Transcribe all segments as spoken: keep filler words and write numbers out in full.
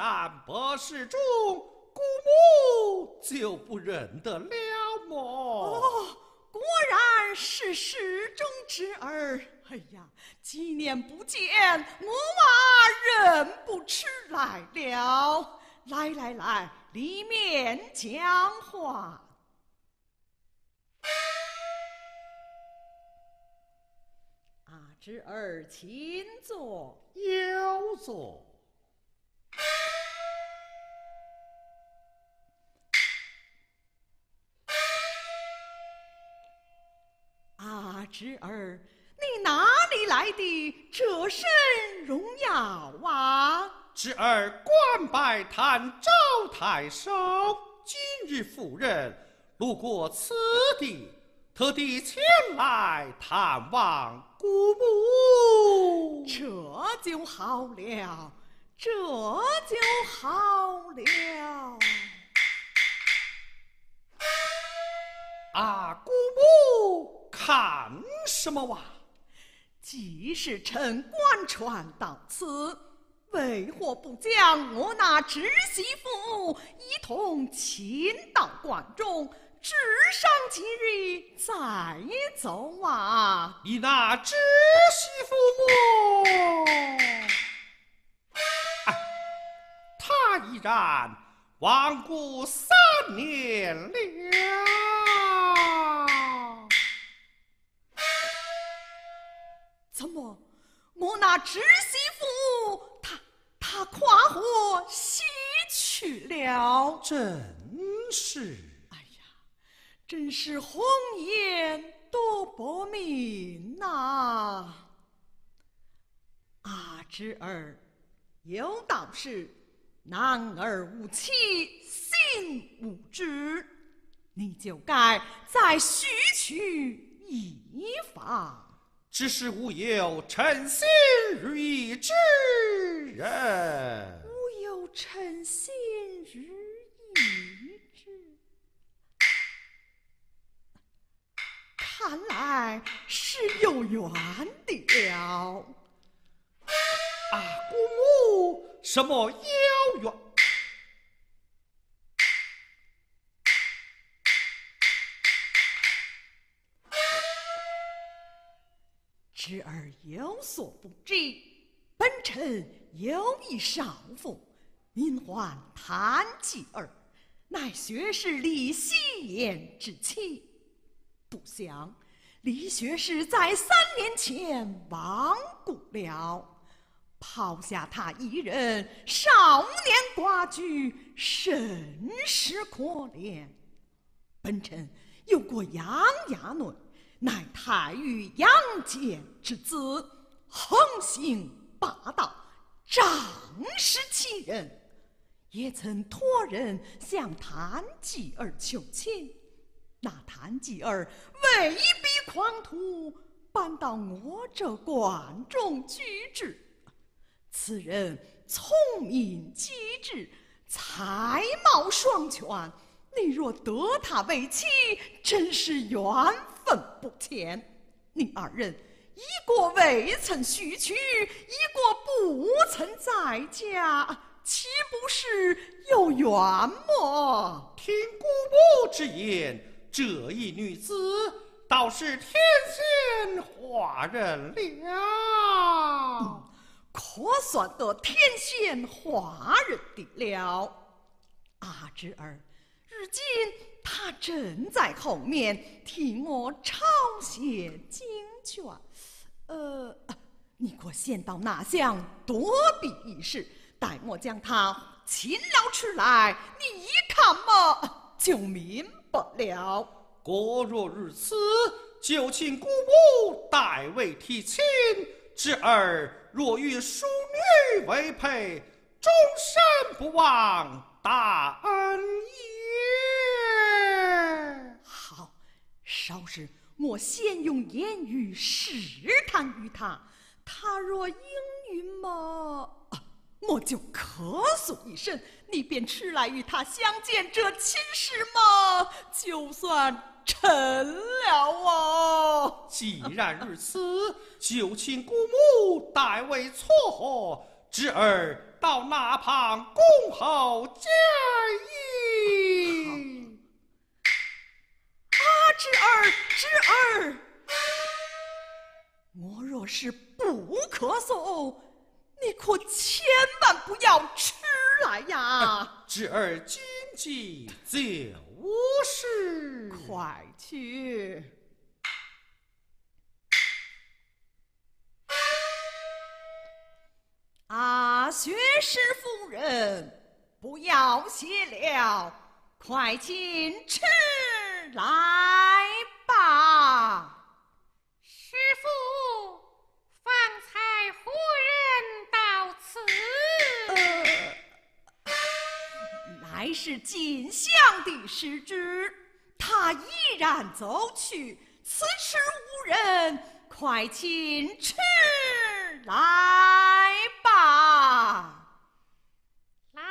然不是中，姑母就不认得了么？哦，果然是室中之儿。哎呀，几年不见，我娃认不出来了。来来来，里面讲话。 侄儿，请坐。有座。啊，侄儿，你哪里来的这身荣耀啊？侄儿官拜坛昭太守，今日赴任，路过此地。 特地前来探望姑母，这就好了，这就好了。啊，姑母看什么哇？既是臣官传到此，为何不将我那侄媳妇一同请到馆中？ 至上几日再走啊！你那侄媳妇么？哎，她已然亡故三年了。怎么，我那侄媳妇她她跨河西去了？真是。 真是红颜多薄命呐！啊，侄儿，有道是男儿无妻心无知，你就该再蓄取一发。只是吾有称心如意之人，吾有称心如意之。 看来是有缘的了。啊，姑母，什么有缘？侄儿有所不知，本城有一少妇，名唤谭继儿，乃学士李希言之妻。 不想，李学士在三年前亡故了，抛下他一人，少年寡居，甚是可怜。本城有过杨衙内，乃太尉杨戬之子，横行霸道，仗势欺人，也曾托人向谭继儿求亲。 那谭继儿为避狂徒，搬到我这馆中居住。此人聪明机智，才貌双全。你若得他为妻，真是缘分不浅。你二人，一个未曾许娶，一个不曾再嫁。 岂不是有缘么？听姑母之言，这一女子倒是天仙化人了、嗯，可算得天仙化人的了。啊，侄儿，如今她正在后面替我抄写经卷，呃，你可先到那厢躲避一事。 待我将他擒捞出来，你一看嘛，就明白了。果若如此，就请姑母代为提亲。侄儿若与淑女为配，终身不忘大恩也。好，稍时我先用言语试探于他，他若应允嘛。 我就咳嗽一声，你便出来与他相见，这亲事嘛，就算成了啊。既然如此，就请姑母代为撮合，侄儿到那旁恭候佳音。啊，侄儿，侄儿，我若是不可送，你可千万不要吃来呀！侄儿今计就是，快去。 啊，薛氏夫人，不要歇了，快进吃来吧。师傅，方才何人到此？呃，乃是锦香的师侄，他依然走去，此时无人，快进吃来吧。 来了！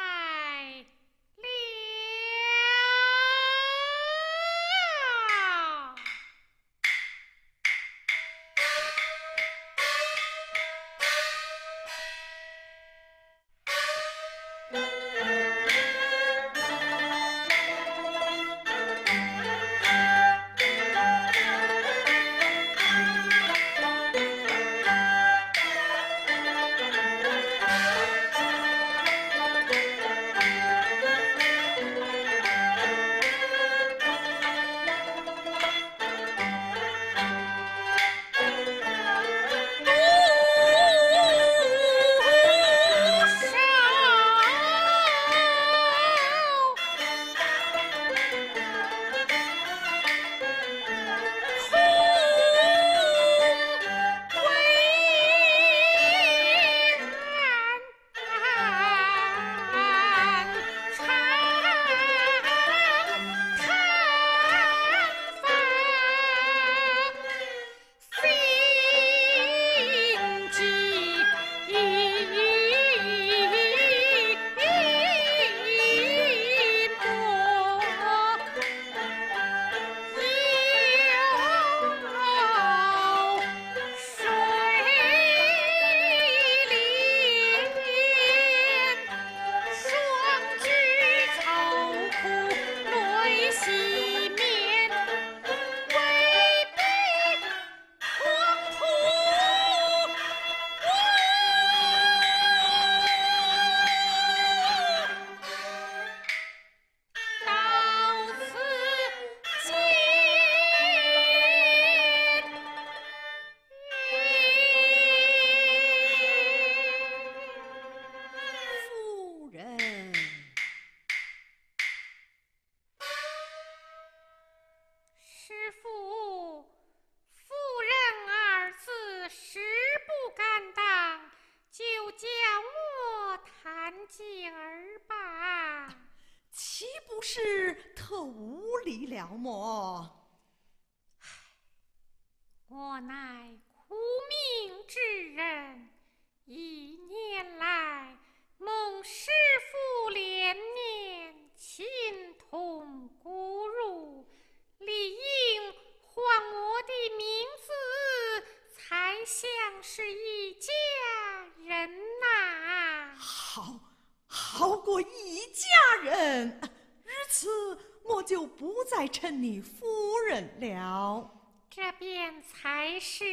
称你夫人了，这便才是。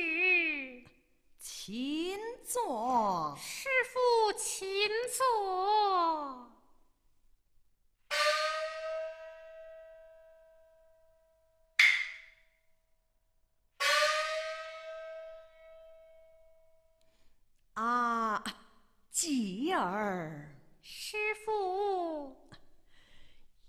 请坐，师傅，请坐。啊，吉儿，师傅，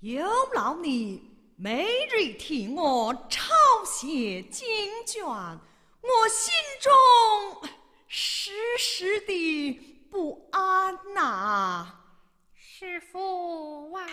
有劳你。 每日替我抄写经卷，我心中时时的不安呐。师父啊！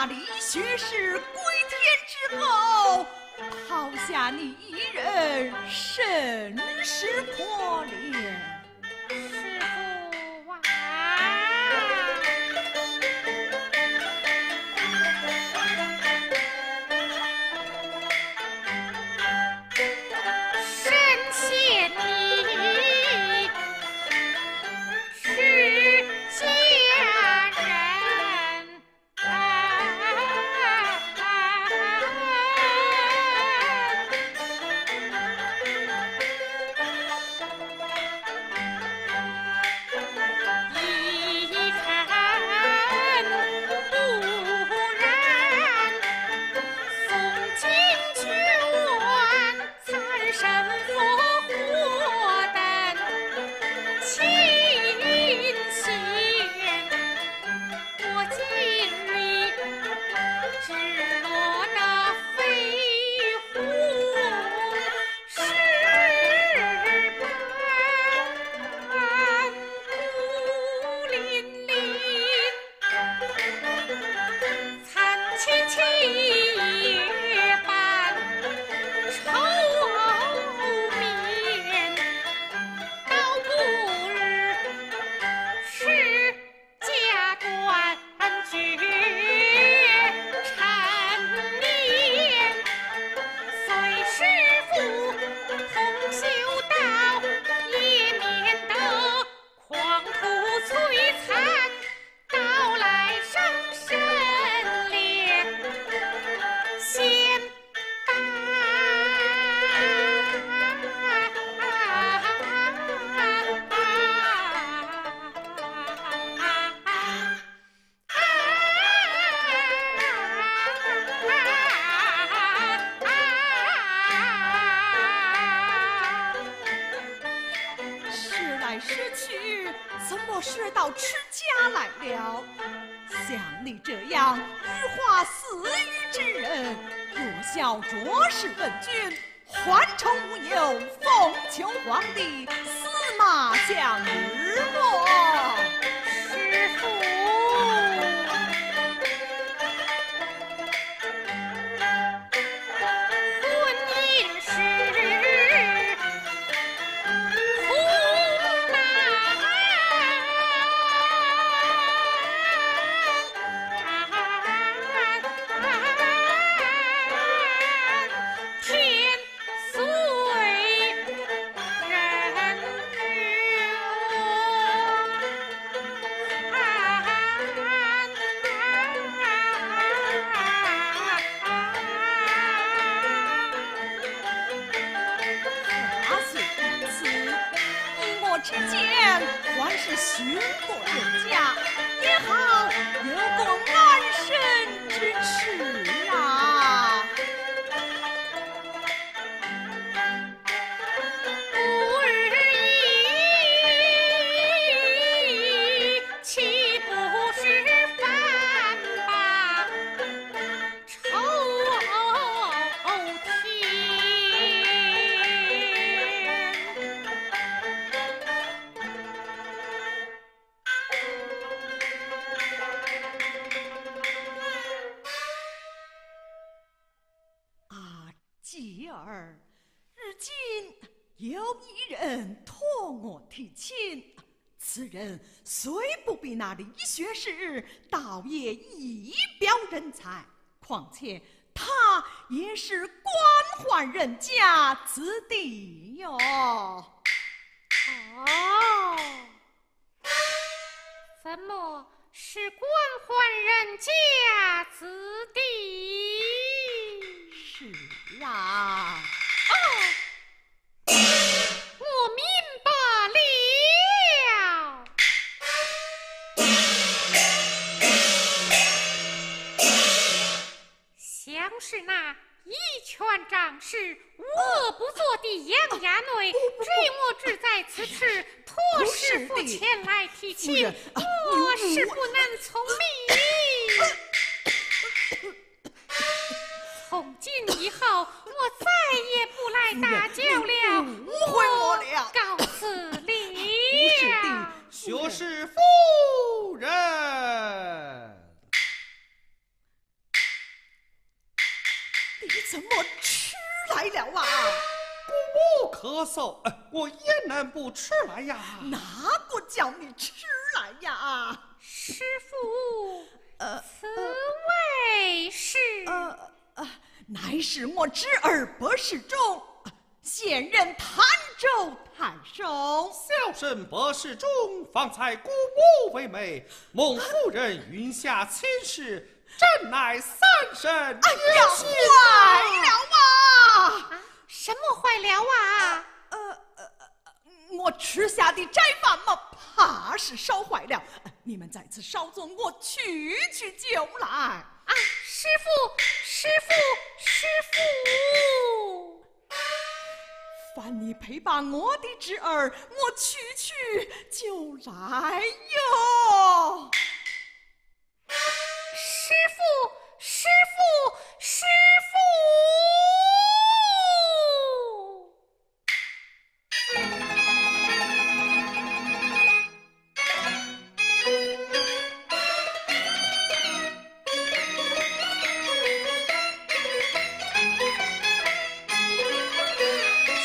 那李学士归天之后，抛下你一人，甚是可怜。 那李学士倒也一表人才，况且他也是官宦人家子弟哟。哦，怎么是官宦人家子弟？是啊。哦，我明白了。 正是那一拳掌势，无恶不作的杨衙内，追我至在此事，托师傅前来提亲，我是不能从命。从今以后，我再也不来打搅了，我告辞了。学士夫人。你怎么吃来了啊？不咳嗽，我焉能不吃来呀？哪个叫你吃来呀？师傅，呃，此谓是……呃呃，乃是我侄儿博士中。 现任潭州太守，小生博士中，方才姑母为媒，孟夫人云下亲事，朕乃三生有幸。坏了啊！什么坏了啊？呃呃呃，我吃下的斋饭嘛，怕是烧坏了。你们在此稍坐，我取取酒来。啊，师傅，师傅，师傅。 凡你陪伴我的侄儿，我去去就来哟。师傅，师傅，师傅。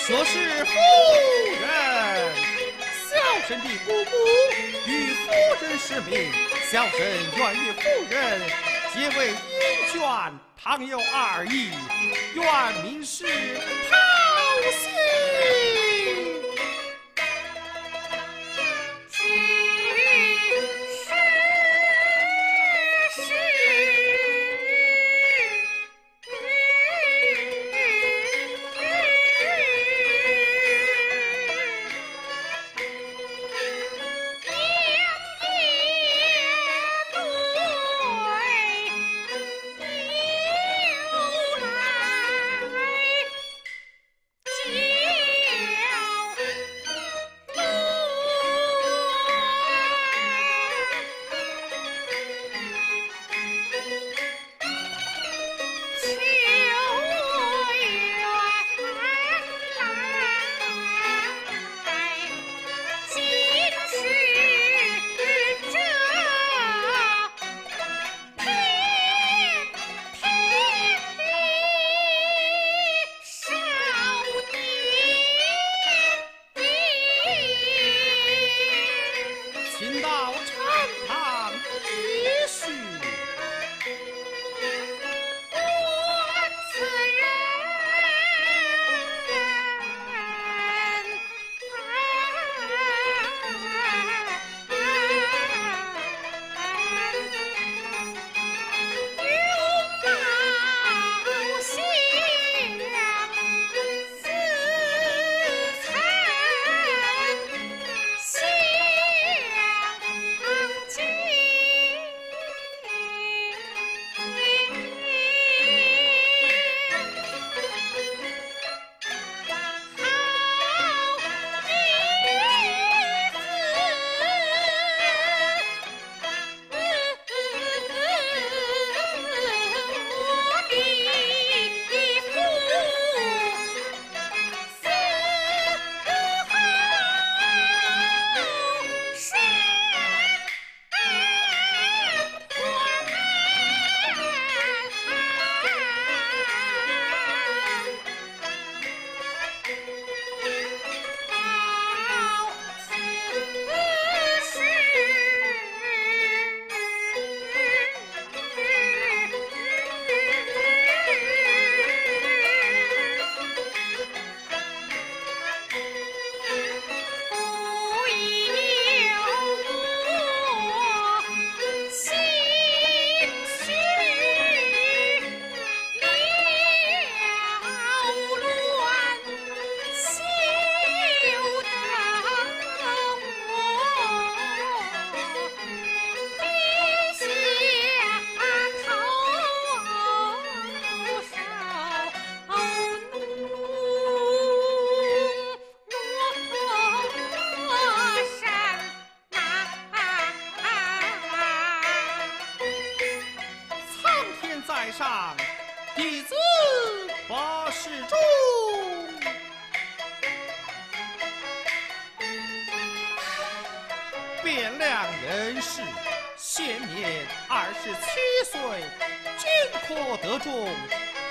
说是夫人，小生的姑母与夫人是命，小生愿与夫人结为姻眷，倘有二意，愿名是桃心。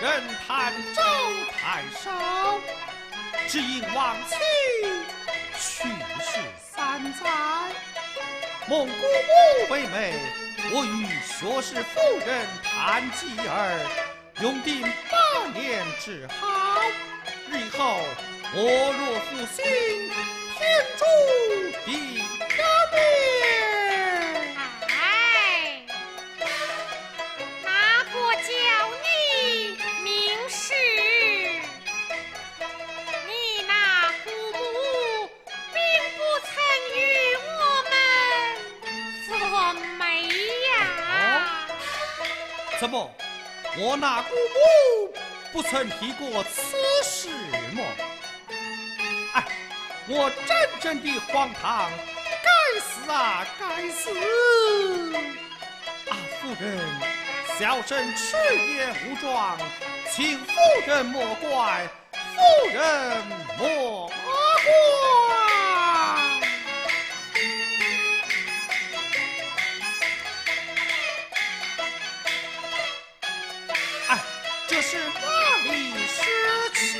人潭舟太少，只因亡妻去世三载。蒙古母为媒，我与学士夫人谈及儿，永定八年治好。日后我若复兴，天诛地灭。 怎么，我那姑母不曾提过此事么？哎，我真正的荒唐，该死啊，该死！啊，夫人，小生赤也无状，请夫人莫怪，夫人莫怪。 是哪里失去？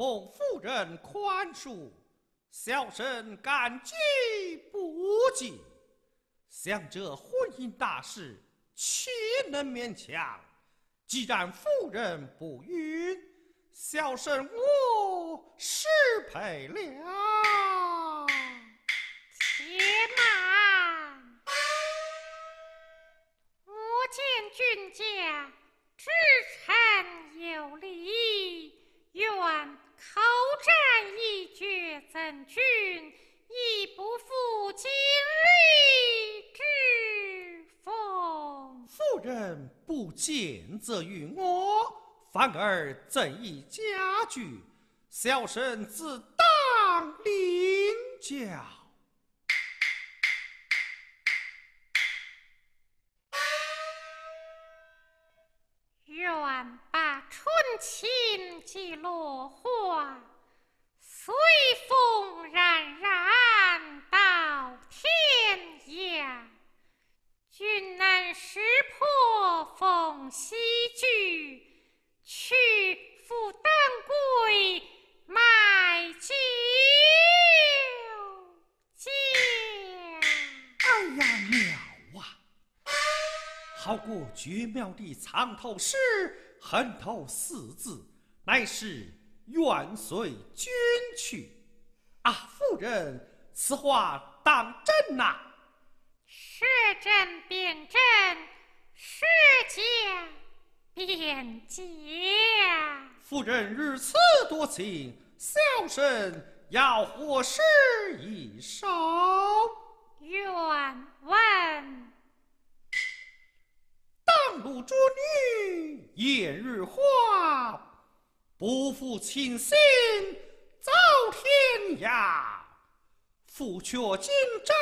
望夫人宽恕，小生感激不尽。想这婚姻大事，岂能勉强？既然夫人不允，小生我失陪了。且慢，我见君家至诚有礼，愿口占一绝赠君，亦不负今日之风。夫人不见责于我，反而赠以家具，小生自当领教。愿把春情寄落花，随风冉冉到天涯。君能识破缝隙句，去赴丹桂买酒家。哎呀，妙啊！好过绝妙的藏头诗，横头四字，乃是愿随君去。啊，夫人，此话当真呐、啊？是真便真，是假便假。夫人如此多情，小生要何诗一首？愿闻。当路诸女艳日花，不负卿心早天涯。复却今朝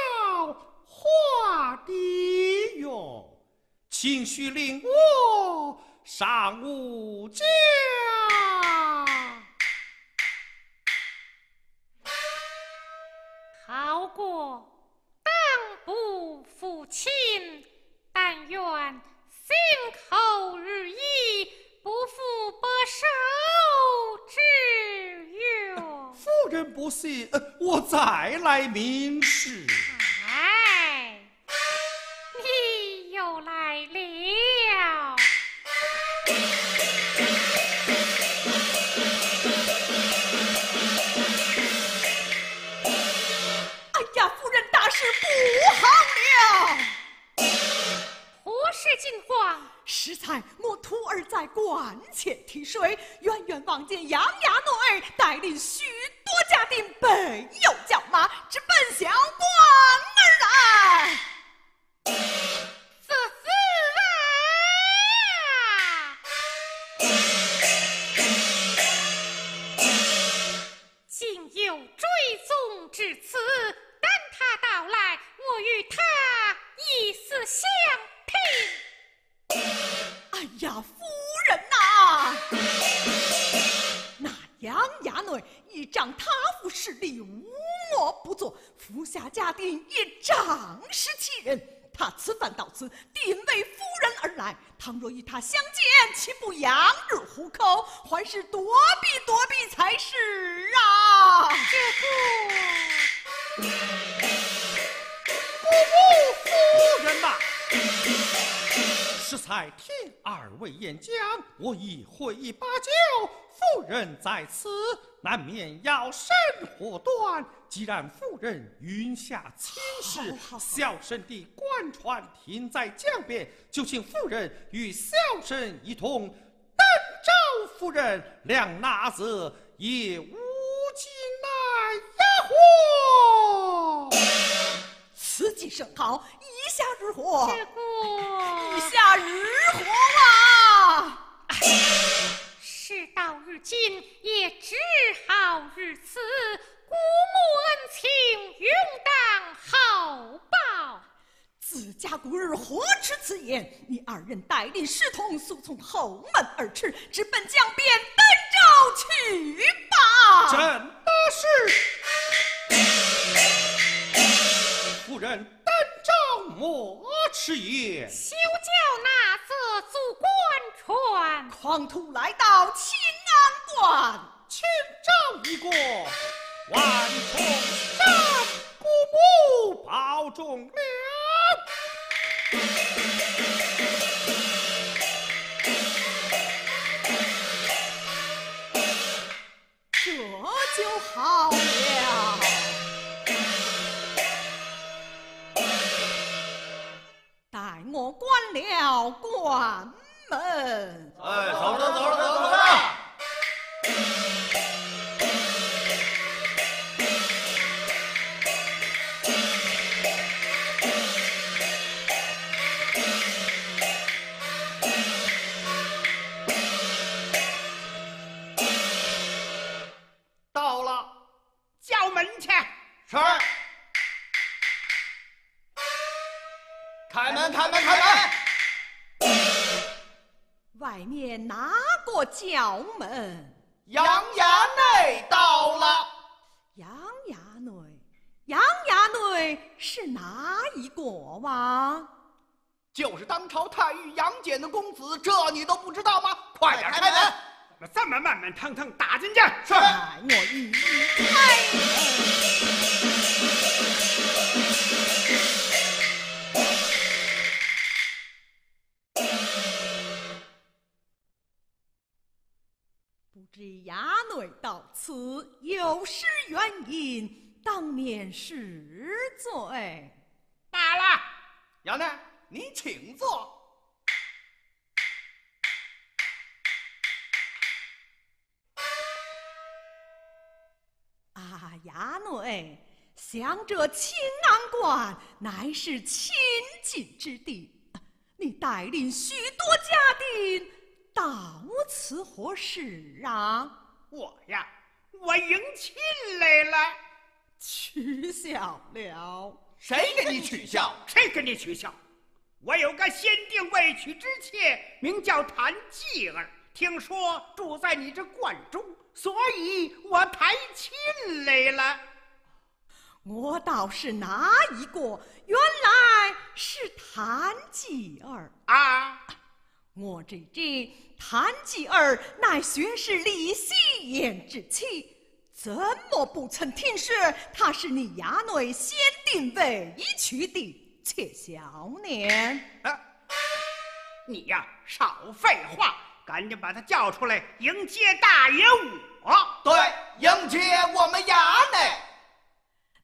画地涌，清虚令我尚无家。好过当不负卿，但愿心口日益，不负白首之约。夫人不信，我再来明示。哎，你又来了。哎呀，夫人大事不好了！何事惊慌？实在我徒儿在馆前提水，远远望见杨衙奴儿带领许多家丁备有叫马，直奔小馆而来。此事啊，竟有追踪至此，等他到来，我与他以死相拼。哎呀，夫人呐、啊！那杨衙内依仗他府势力无恶不作，府下家丁也仗势欺人。他此番到此，定为夫人而来。倘若与他相见，岂不羊入虎口？还是躲避躲避才是啊！这不，不不，夫人呐！实在听二位演讲，我已会意八九。夫人在此，难免要生祸端。既然夫人云下亲事，小生的官船停在江边，就请夫人与小生一同登召夫人，两那子也无尽奈呀！嚯！此计甚好，一下日火，一下日火啊！事到如今，也只好如此。姑母恩情，永当厚报。自家古日何出此言？你二人带领侍童，速从后门而驰，直奔江边登召去吧。真的是。夫人登召莫迟也，休叫那这组官船狂徒来到清安观，请召好了。待我关了关门。哎，走了走了走了走了。 外面哪个叫门？杨衙内到了。杨衙内，杨衙内是哪一个哇？就是当朝太尉杨戬的公子，这你都不知道吗？快点开门！怎么这么慢慢腾腾打进去？是。我一开门。 知衙内到此有失原因，当面是罪。罢了，衙内，您请坐。啊，衙内，想这青昂观乃是亲近之地，你带领许多家丁。 到此何事啊？我呀，我迎亲来了，取笑了。谁给你取笑？谁给你取笑？我有个先定未娶之妾，名叫谭继儿，听说住在你这观中，所以我抬亲来了。我倒是哪一个？原来是谭继儿啊！ 我这这谭继儿乃学士李希言之妻，怎么不曾听说他是你衙内先定未娶的妾小年？啊！你呀、啊，少废话，赶紧把他叫出来，迎接大爷我。对，迎接我们衙内。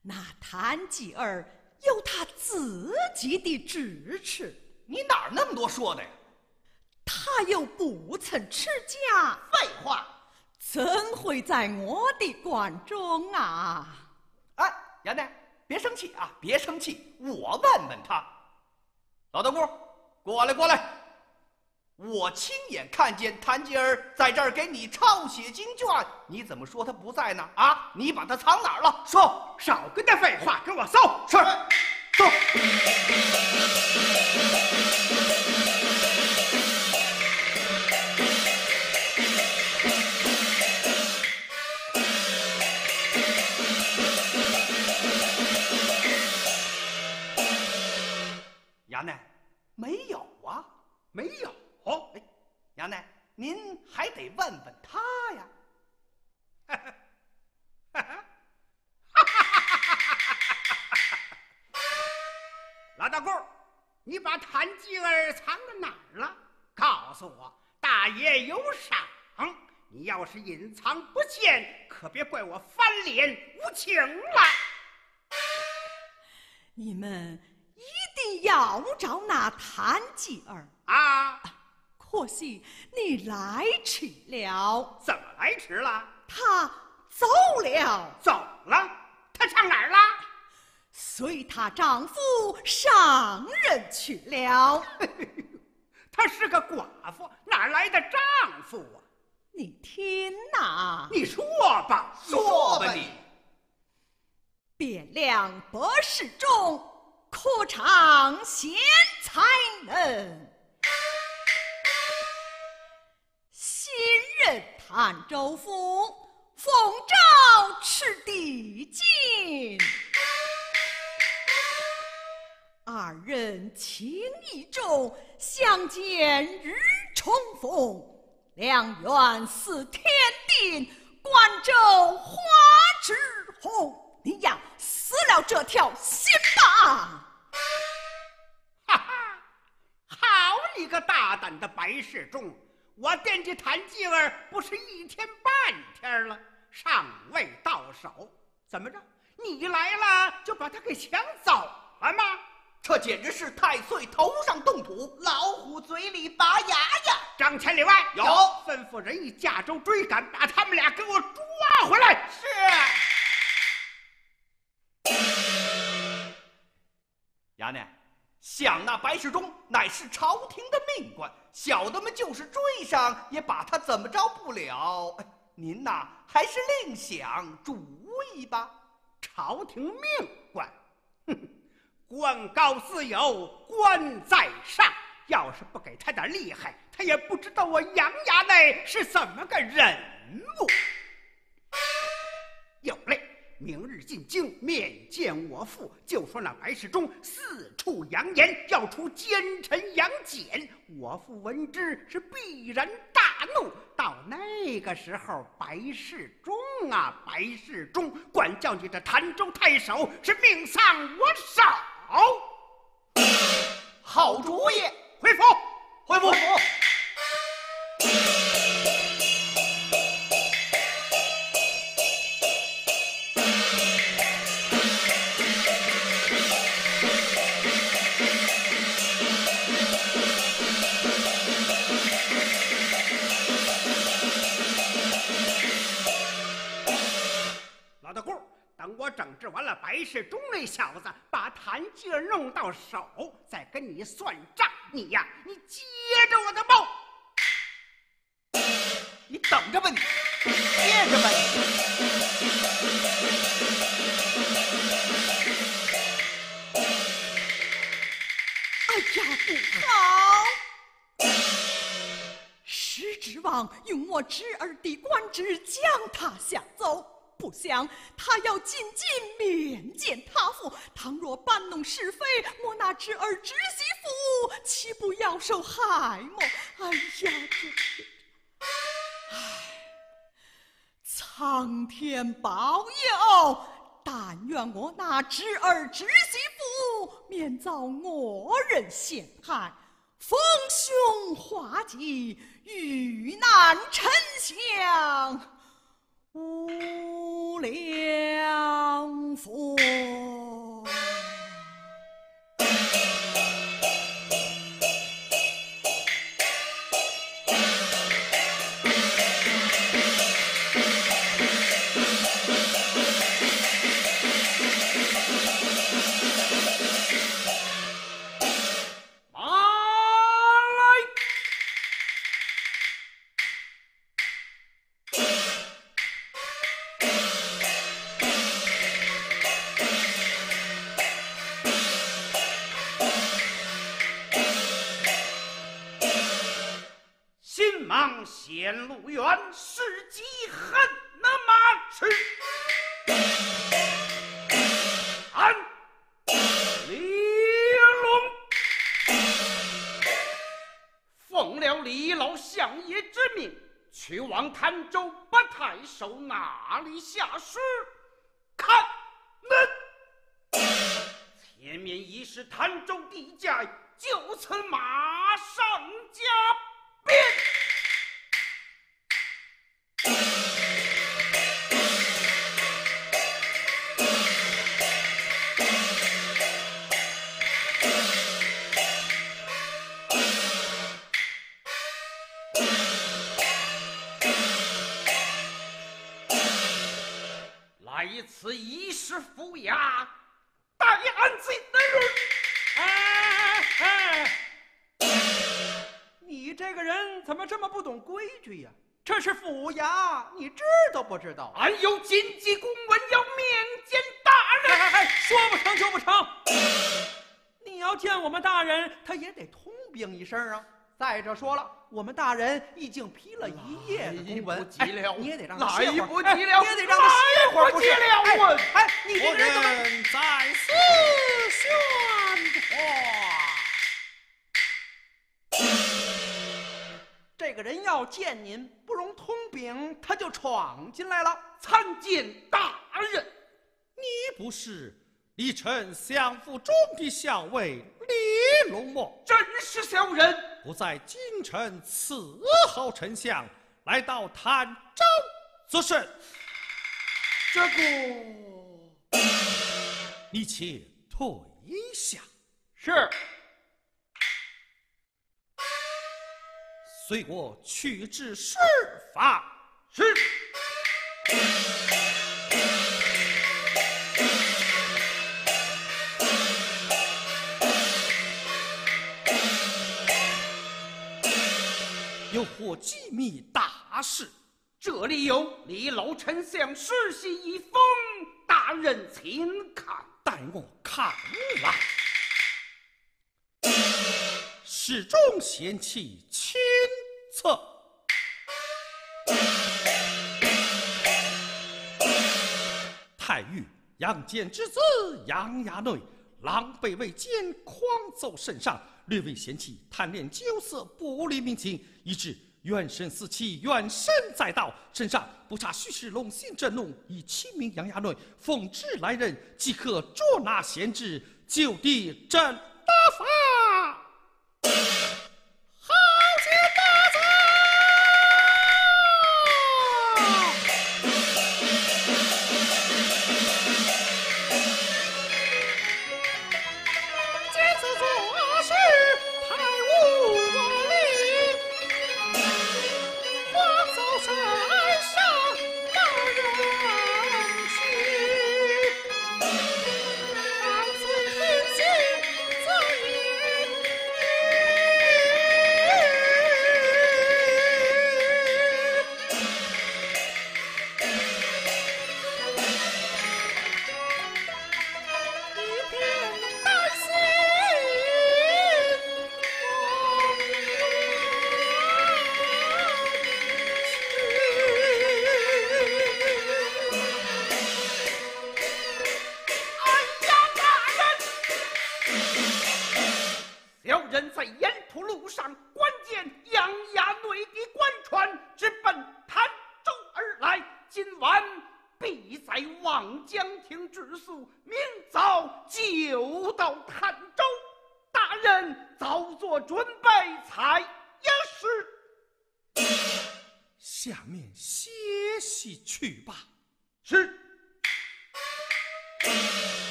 那谭继儿有他自己的支持，你哪那么多说的呀？ 他又不曾持家，废话，怎会在我的观中啊？哎，衙内，别生气啊，别生气，我问问他。老道姑，过来过来，我亲眼看见谭继儿在这儿给你抄写经卷，你怎么说他不在呢？啊，你把他藏哪儿了？说，少跟他废话，给我搜，是，搜。 衙内，没有啊，没有。哎，衙内，您还得问问他呀。哈哈哈哈哈！老道姑，你把谭继儿藏在哪儿了？告诉我，大爷有赏。你要是隐藏不见，可别怪我翻脸无情了。你们。 一定要找那谭继儿啊！可惜你来迟了。怎么来迟了？他走了。走了？他上哪儿了？随她丈夫上任去了。她是个寡妇，哪来的丈夫啊？你听呐。你说吧，说吧你。汴梁博士中。 可尝贤才能，新任潭州府奉诏敕地进，二人情意重，相见日重逢，良缘似天定，观州花枝红。你呀，死了这条心吧！ 你个大胆的白世忠！我惦记谭继儿不是一天半天了，尚未到手。怎么着？你来了就把他给抢走了吗？这简直是太岁头上动土，老虎嘴里拔牙呀！张千里外有吩咐人以驾舟追赶，把他们俩给我抓回来。是。衙内，想那白世忠乃是朝廷的命官，小的们就是追上也把他怎么着不了。您呐，还是另想主意吧。朝廷命官，哼。 官高自有官在上，要是不给他点厉害，他也不知道我杨衙内是怎么个人物。有嘞，明日进京面见我父，就说那白世忠四处扬言要除奸臣杨戬，我父闻之是必然大怒。到那个时候，白世忠啊，白世忠，管教你这潭州太守是命丧我手。 好，好主意！回府，回府。老大姑，等我整治完了白世忠那小子。 韩劲儿弄到手，再跟你算账。你呀，你接着我的猫，你等着吧你，你接着吧你。哎呀，不好！实指望用我侄儿的官职将他吓走。 不想他要进京面见他父，倘若搬弄是非，摸那侄儿侄媳妇，岂不要受害么？哎呀，这，哎，苍天保佑！但愿我那侄儿侄媳妇免遭恶人陷害，逢凶化吉，遇难沉香。 无量佛。显路远，是极恨那马迟。俺李龙奉了李老相爷之命，去往潭州八太守那里下书看门。前面已是潭州地界，就此马上加鞭。 此一时伏牙，大爷俺最能忍。哎哎，你这个人怎么这么不懂规矩呀？这是府衙，你知道不知道？俺有紧急公文要面见大人。哎哎哎，说不成就不成。你要见我们大人，他也得通禀一声啊。再者说了，我们大人已经批了一夜的公文，你也得让他歇会儿，你也得让他歇会儿，不是？哎，你这人怎么在此喧哗？这个人要见您，不容通禀，他就闯进来了。参见大人，你不是李臣相府中的校尉？ 李龙墨，真是小人！不在京城伺候丞相，来到潭州做甚？这个，你且退下。是。随我去治施法。是。 有何机密大事？这里有李老丞相世袭已封，大人请看。待我看来，始终嫌弃清策，太尉杨戬之子杨衙内，狼狈为奸，狂奏圣上。 略微嫌弃，贪恋酒色，不理民情，以致怨声四起，怨声载道。身上不差虚实笼心震怒，以清明杨衙内奉旨来人，即刻捉拿闲置，就地正法。好酒大枣，这次做事。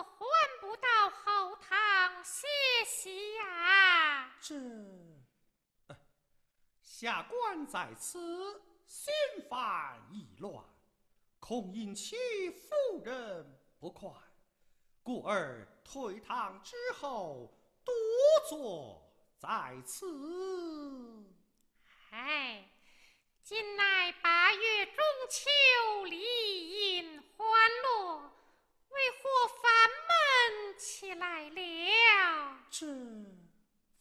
我还不到后堂歇息呀？这下官在此心烦意乱，恐引起夫人不快，故而退堂之后独坐在此。哎，今乃八月中秋，梨荫欢落，为何烦闷起来了？这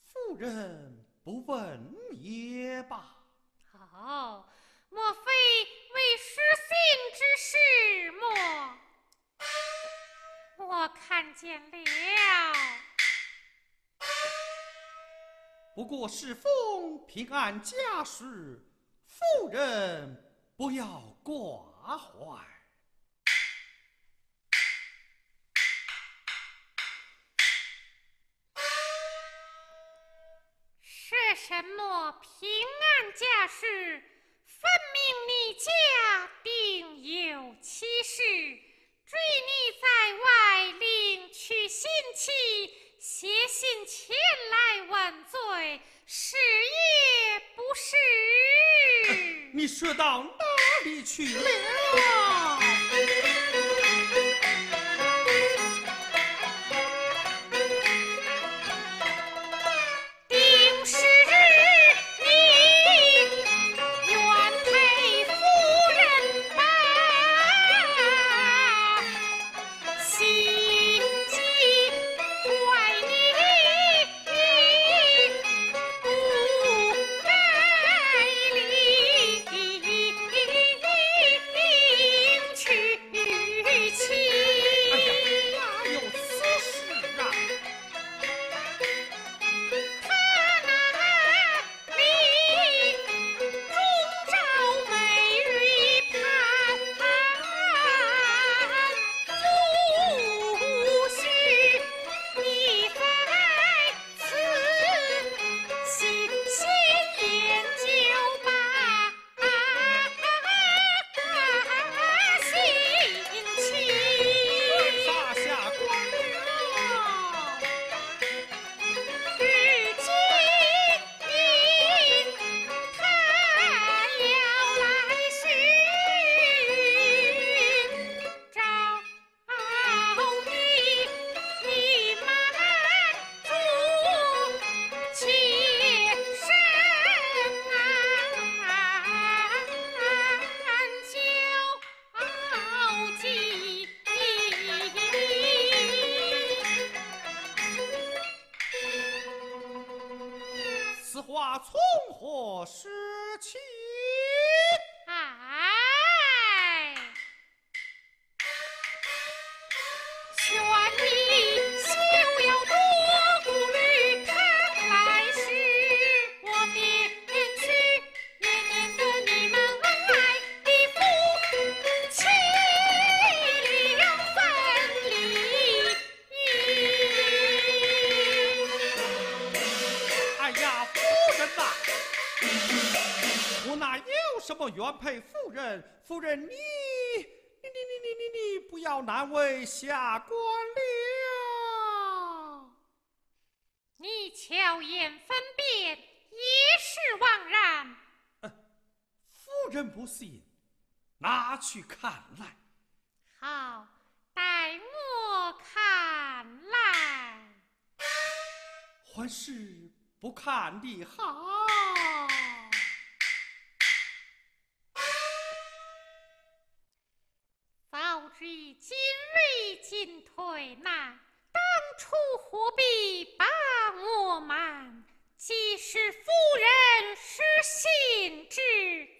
夫人不问也罢。哦，莫非为失信之事么？我看见了，不过是奉平安家事，夫人不要挂怀。是什么平安家事？分明你家定有其事。追你在外，另娶新妻，携信前来问罪，是也不是？你说到哪里去了？原配夫人，夫人你，你你你你你你不要难为下官了。你巧言分辨，也是枉然。呃、夫人不信，拿去看来。好，待我看来。还是不看的好。今日进退难，当初何必把我瞒？既是夫人失信至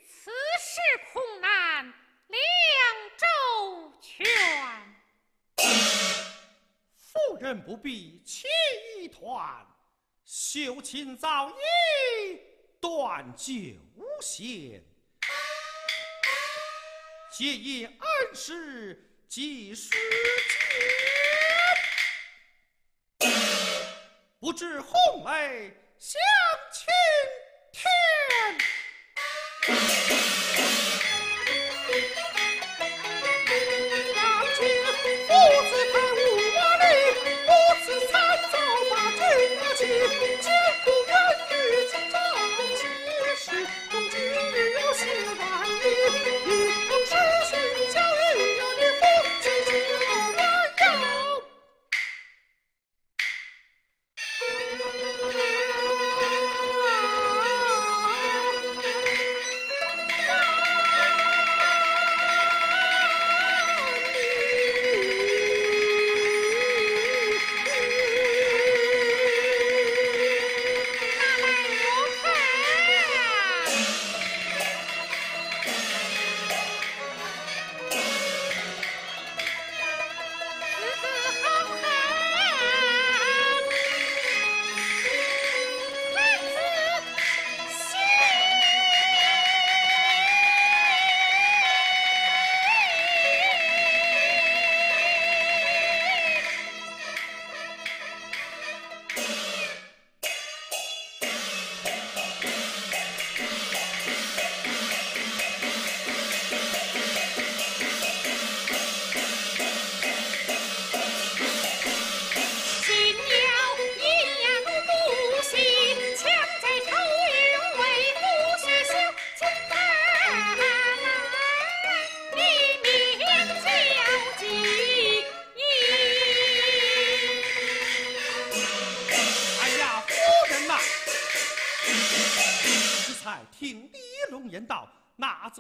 此，事恐难两周全。夫人不必气一团，修琴造衣，断酒弦，皆因恩师。即时间，不知红梅香清甜。那君父子开无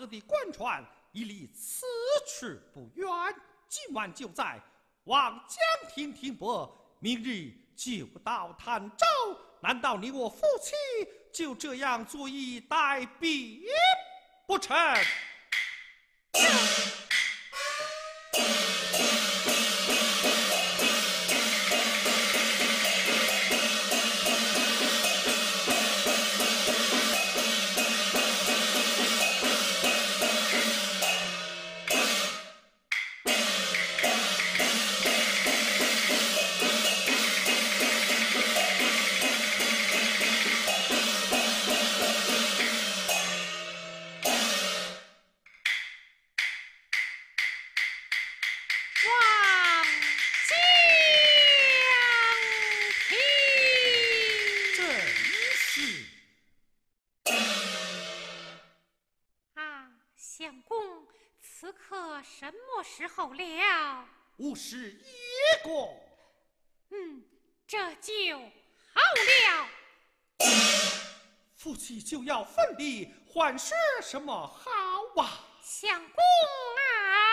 的官船已离此处不远，今晚就在望江亭停泊，明日就到潭州。难道你我夫妻就这样坐以待毙不成？时候了，五十一个。嗯，这就好了。夫妻就要分离，还是什么好啊？相公啊！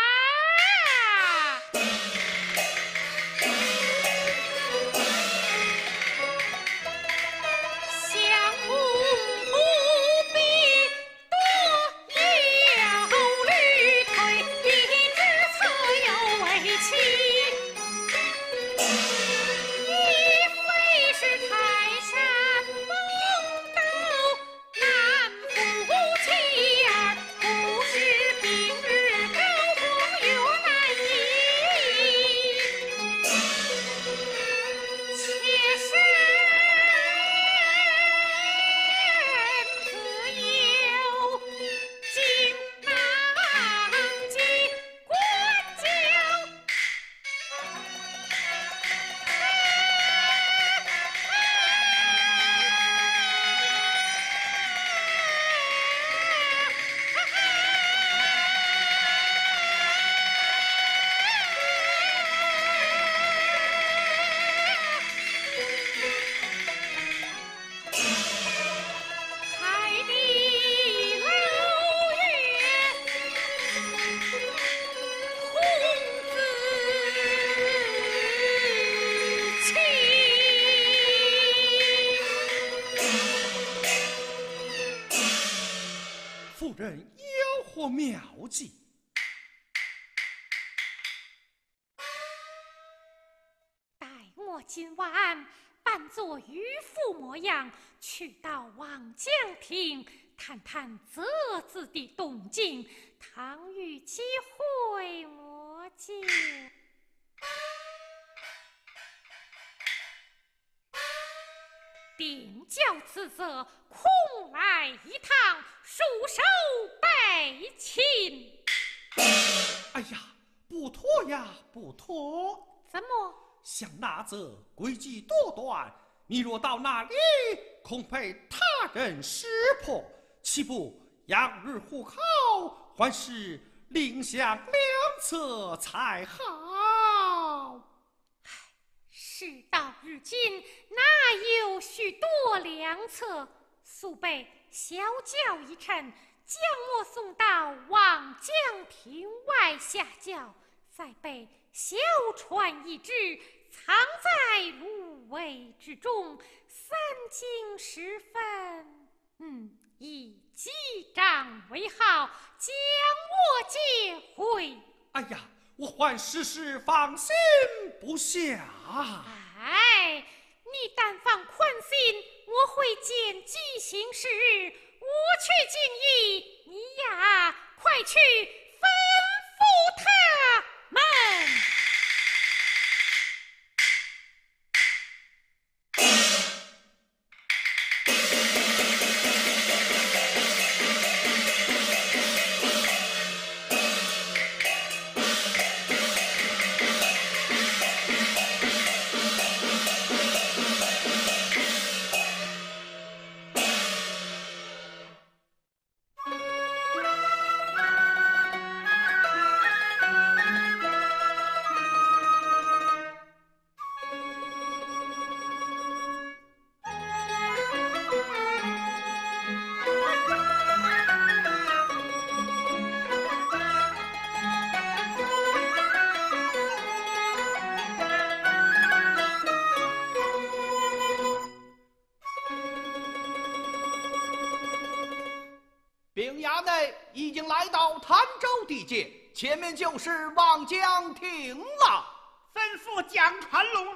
今晚扮作渔夫模样，去到望江亭，探探这子的动静。倘遇机会，莫见。定教此责，空来一趟，束手待擒。哎呀，不妥呀，不妥！怎么？想那则诡计多端，你若到那里，恐被他人识破，岂不养儿糊口，还是另想良策才好。事到如今，哪有许多良策？速备小轿一乘，将我送到望江亭外下轿，再备小船一只，藏在芦苇之中，三更时分，嗯，以击掌为号，将我接回。哎呀，我还时时放心不下。哎，你但放宽心，我会见机行事。我去尽意，你呀，快去吩咐他们。衙内已经来到潭州地界，前面就是望江亭了。吩咐蒋传龙按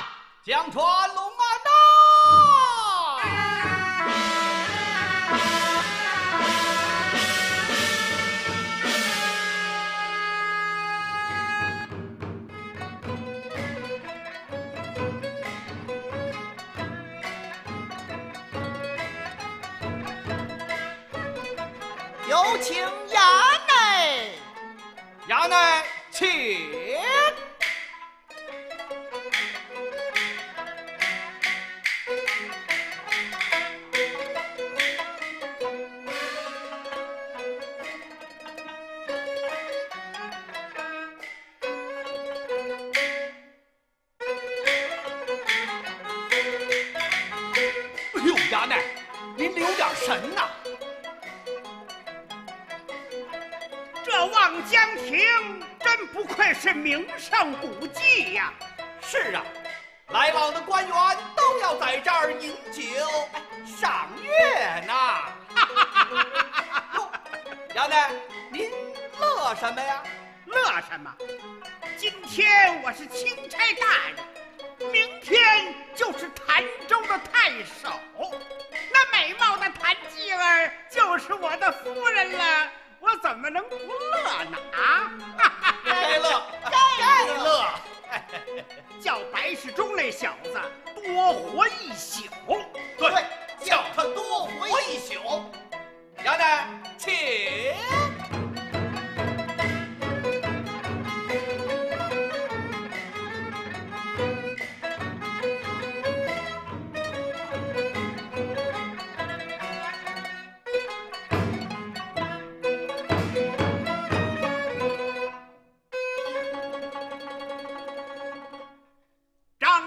呐！蒋传龙按呐！ 有请衙内，衙内请。哎呦，衙内，您留点神呐！ 望江亭真不愧是名胜古迹呀！是啊，来往的官员都要在这儿饮酒、赏月呢。哟，衙内，您乐什么呀？乐什么？今天我是钦差大人，明天就是潭州的太守，那美貌的谭继儿就是我的夫人了。 我怎么能不乐呢？啊，该乐，该乐！叫白世忠那小子多活一宿。对，叫他多活一宿。衙内，请。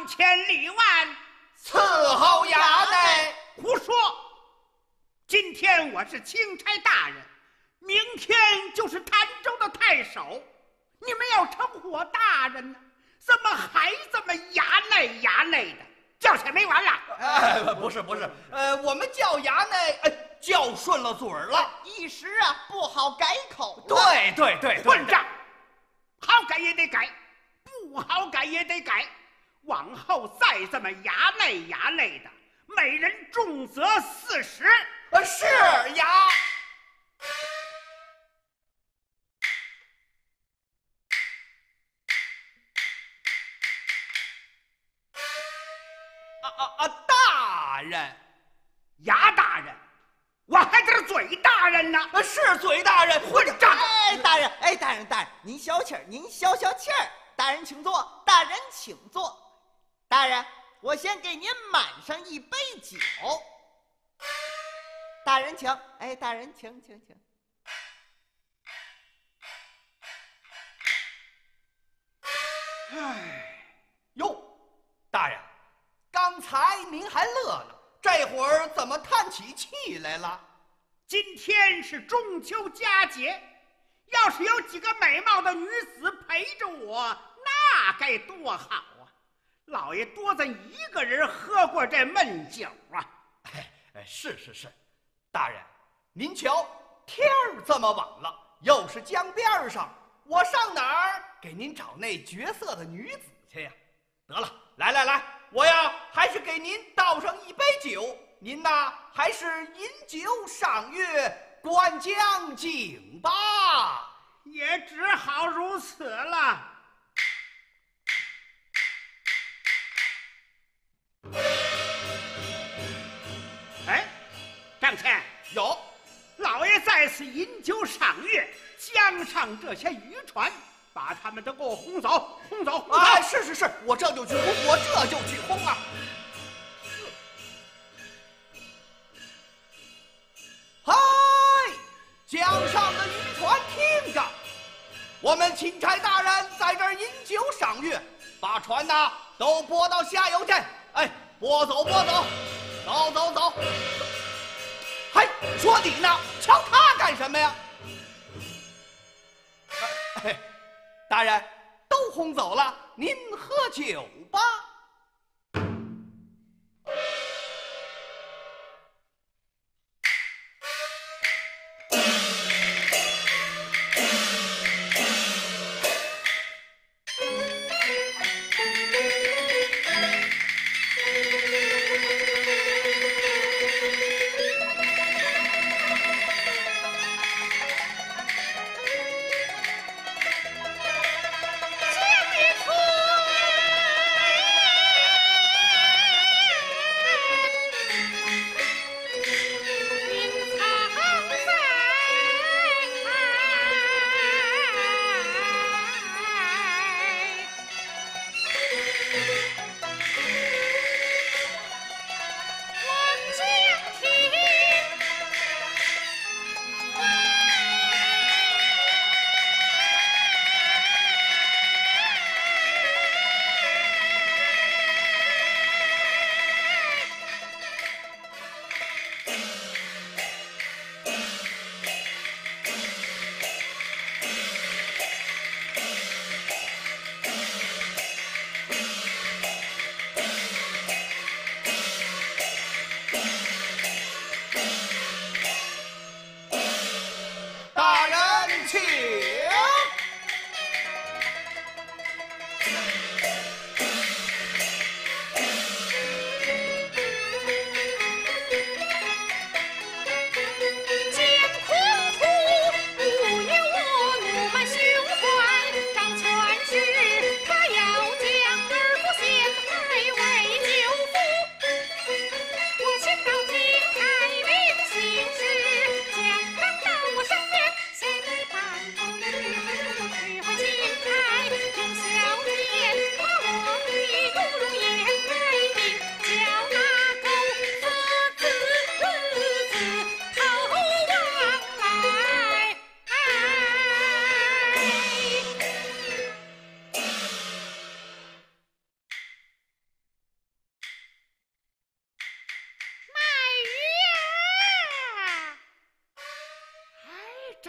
千里万伺候衙内，胡说！今天我是钦差大人，明天就是潭州的太守，你们要称呼我大人呢，怎么还这么衙内衙内的叫起来没完了？哎，不是不是，呃，我们叫衙内，呃，叫顺了嘴儿了，一时啊不好改口。对对对，混账！好改也得改，不好改也得改。 往后再这么衙内衙内的，每人重责四十。是衙。啊啊啊！大人，衙大人，我还得嘴大人呢。是嘴大人，混账！哎，大人，哎，大人，大人，您消气儿，您消消气儿。大人，请坐。大人，请坐。 大人，我先给您满上一杯酒。大人请，哎，大人请，请请。哎，哟，大人，刚才您还乐呢，这会儿怎么叹起气来了？今天是中秋佳节，要是有几个美貌的女子陪着我，那该多好！ 老爷多咱一个人喝过这闷酒啊！哎哎，是是是，大人，您瞧天儿这么晚了，又是江边上，我上哪儿给您找那绝色的女子去呀？得了，来来来，我呀还是给您倒上一杯酒，您呐还是饮酒赏月观江景吧。也只好如此了。 哎，张谦有，老爷在此饮酒赏月，江上这些渔船，把他们都给我轰走，轰走！轰走哎，是是是，我这就去轰，我这就去轰啊！嗨，江上的渔船听着，我们钦差大人在这儿饮酒赏月，把船呐都拨到下游去。 哎，拨走拨走，走走走！还说你呢，瞧他干什么呀？哎，大人，都轰走了，您喝酒吧。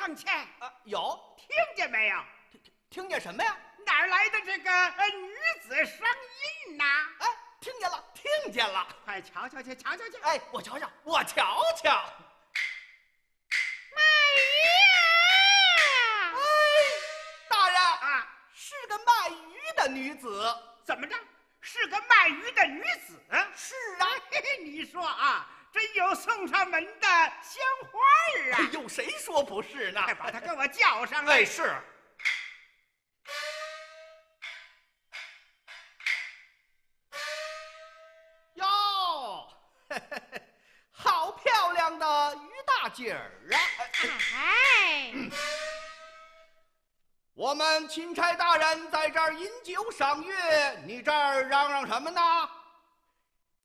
挣钱啊？有，听见没有？听听见什么呀？哪儿来的这个呃女子声音呢？哎，听见了，听见了，快瞧瞧去，瞧瞧去！哎，我瞧瞧，我瞧瞧。卖鱼！哎，大人啊，是个卖鱼的女子，怎么着？是个卖鱼的女子？是啊，嘿嘿，你说啊。 真有送上门的鲜花儿啊！有谁说不是呢？快把他给我叫上来！哎，是。哟，好漂亮的于大姐儿啊！哎，嗯、我们钦差大人在这儿饮酒赏月，你这儿嚷嚷什么呢？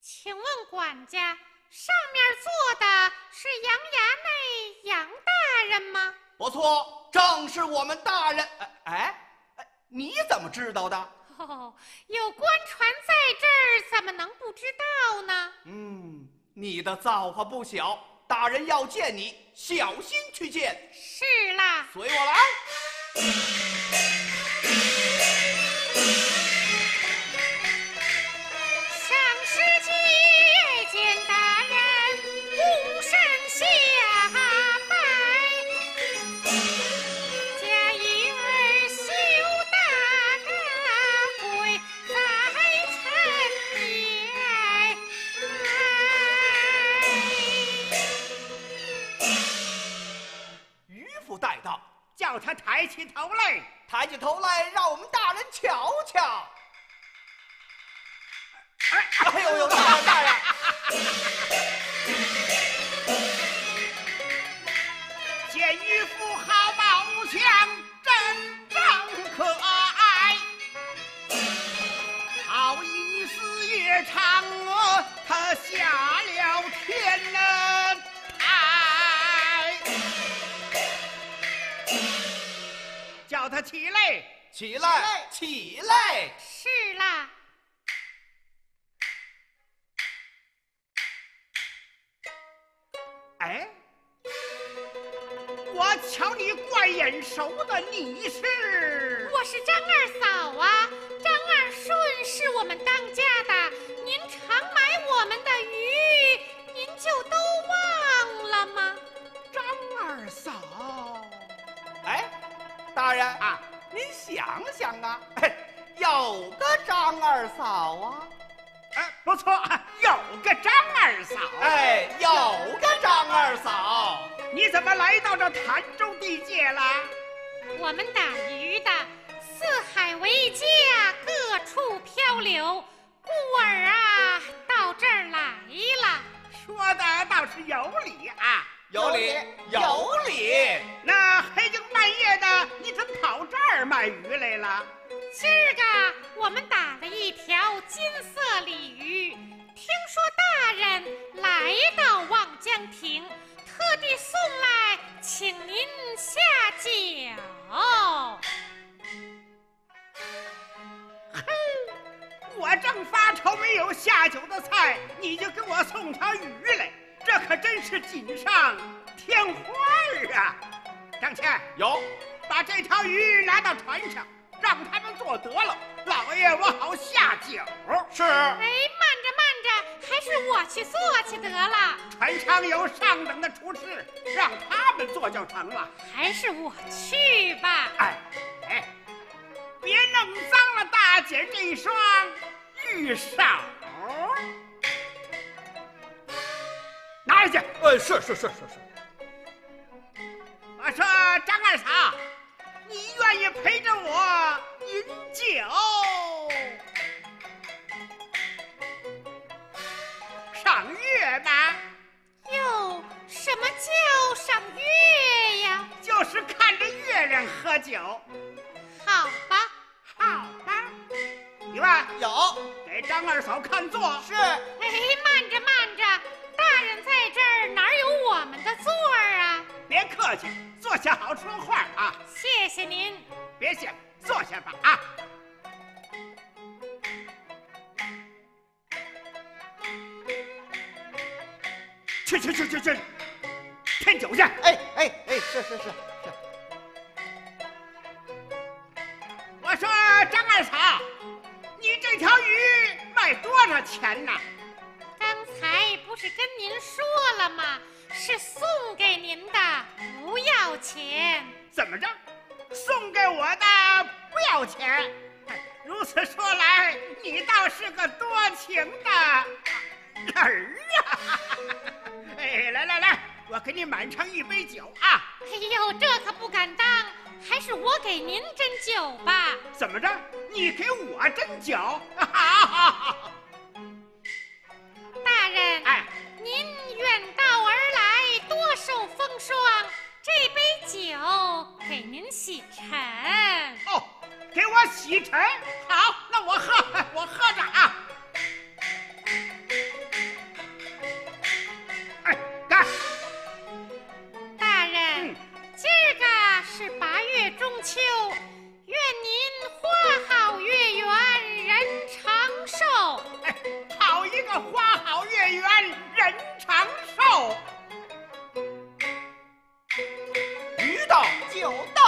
请问管家。 上面坐的是杨衙内杨大人吗？不错，正是我们大人。哎哎，你怎么知道的？哦，有官船在这儿，怎么能不知道呢？嗯，你的造化不小，大人要见你，小心去见。是啦，随我来。上世纪见大。 叫他抬起头来，抬起头来，让我们大人瞧瞧。哎呦呦，大人大人！见渔夫好貌相，真正可爱。好一四月嫦娥，她下了天呐。 叫他起来，起来，起来！是啦。哎，我瞧你怪眼熟的，你是？我是张二嫂啊，张二顺是我们当家的，您常买我们的鱼，您就都忘了吗？张二嫂，哎。 大人啊，您想想啊，哎，有个张二嫂啊，哎、啊，不错，有个张二嫂，哎，有个张二嫂，你怎么来到这潭州地界了？我们打鱼的四海为家，各处漂流，故而啊，到这儿来了。说的倒是有理啊。 有理有理，那黑更半夜的，你怎跑这儿卖鱼来了？今儿个我们打了一条金色鲤鱼，听说大人来到望江亭，特地送来，请您下酒。嘿，我正发愁没有下酒的菜，你就给我送条鱼来。 这可真是锦上添花儿啊！张倩，有，把这条鱼拿到船上，让他们做得了。老爷，我好下酒。是。哎，慢着慢着，还是我去做去得了。船上有上等的厨师，让他们做就成了。还是我去吧。哎哎，别弄脏了大姐这一双玉手。 拿去，呃，是是是是是。我说张二嫂，你愿意陪着我饮酒？赏月吧。哟，什么叫赏月呀？就是看着月亮喝酒。好吧，好吧。你看，有给张二嫂看座。是。哎，慢着慢着。 大人在这儿哪有我们的座儿啊？别客气，坐下好说话啊！谢谢您。别谢，坐下吧啊！去去去去去，去看酒去。哎哎哎，是是是是。我说张二嫂，你这条鱼卖多少钱呢？刚才不是跟您说了吗？是送给您的，不要钱。怎么着？送给我的不要钱？如此说来，你倒是个多情的人啊！哎，来来来，我给你满上一杯酒啊！哎呦，这可不敢当，还是我给您斟酒吧。怎么着？你给我斟酒？好，好，好。大人，哎，您远道而来，多受风霜，这杯酒给您洗尘。哦。给我洗尘，好，那我喝，我喝着啊！哎，干！大人，嗯、今儿个是八月中秋，愿您花好月圆，人长寿。哎，好一个花好月圆，人长寿！鱼到，酒到。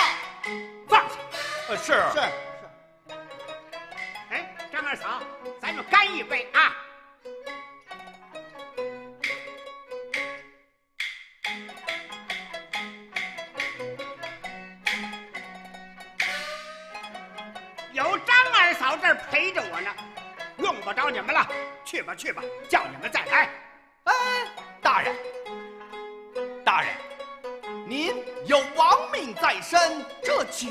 呃，是是是。哎，张二嫂，咱们干一杯啊！有张二嫂这儿陪着我呢，用不着你们了。去吧去吧，叫你们再来。哎，大人，大人，您。有亡命在身，这酒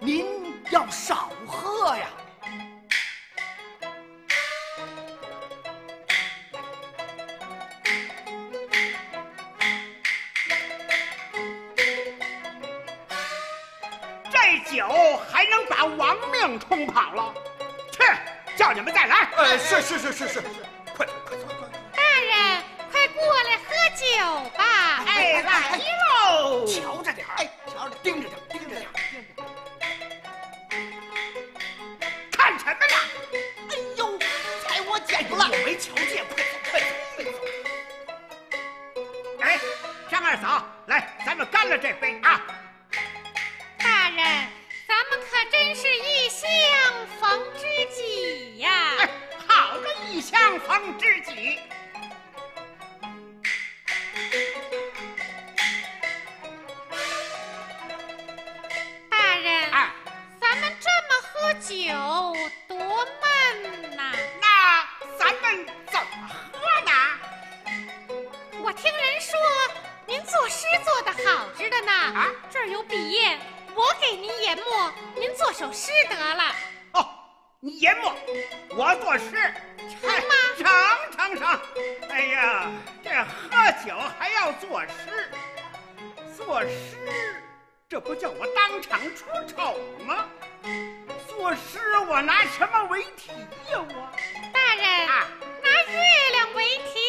您要少喝呀！这酒还能把亡命冲跑了？去，叫你们再来！呃，是是是是是，快走快走快走！大人，快过来喝酒吧！哎，来喽！瞧。 盯着点，盯着点，盯着点！看什么呢？哎呦，踩我脚了！我没瞧见，快走，快走，快走！哎，张二嫂，来，咱们干了这杯啊！大人，咱们可真是异乡逢知己呀！哎，好个异乡逢知己！ 酒多闷呐、啊！那咱们怎么喝呢？我听人说您作诗做得好着的呢。啊，这儿有笔砚，我给您研墨，您做首诗得了。哦，你研墨，我作诗，成吗？成成成！哎呀，这喝酒还要作诗，作诗这不叫我当场出丑吗？ 作诗，我拿什么为题呀？我大人，啊、拿月亮为题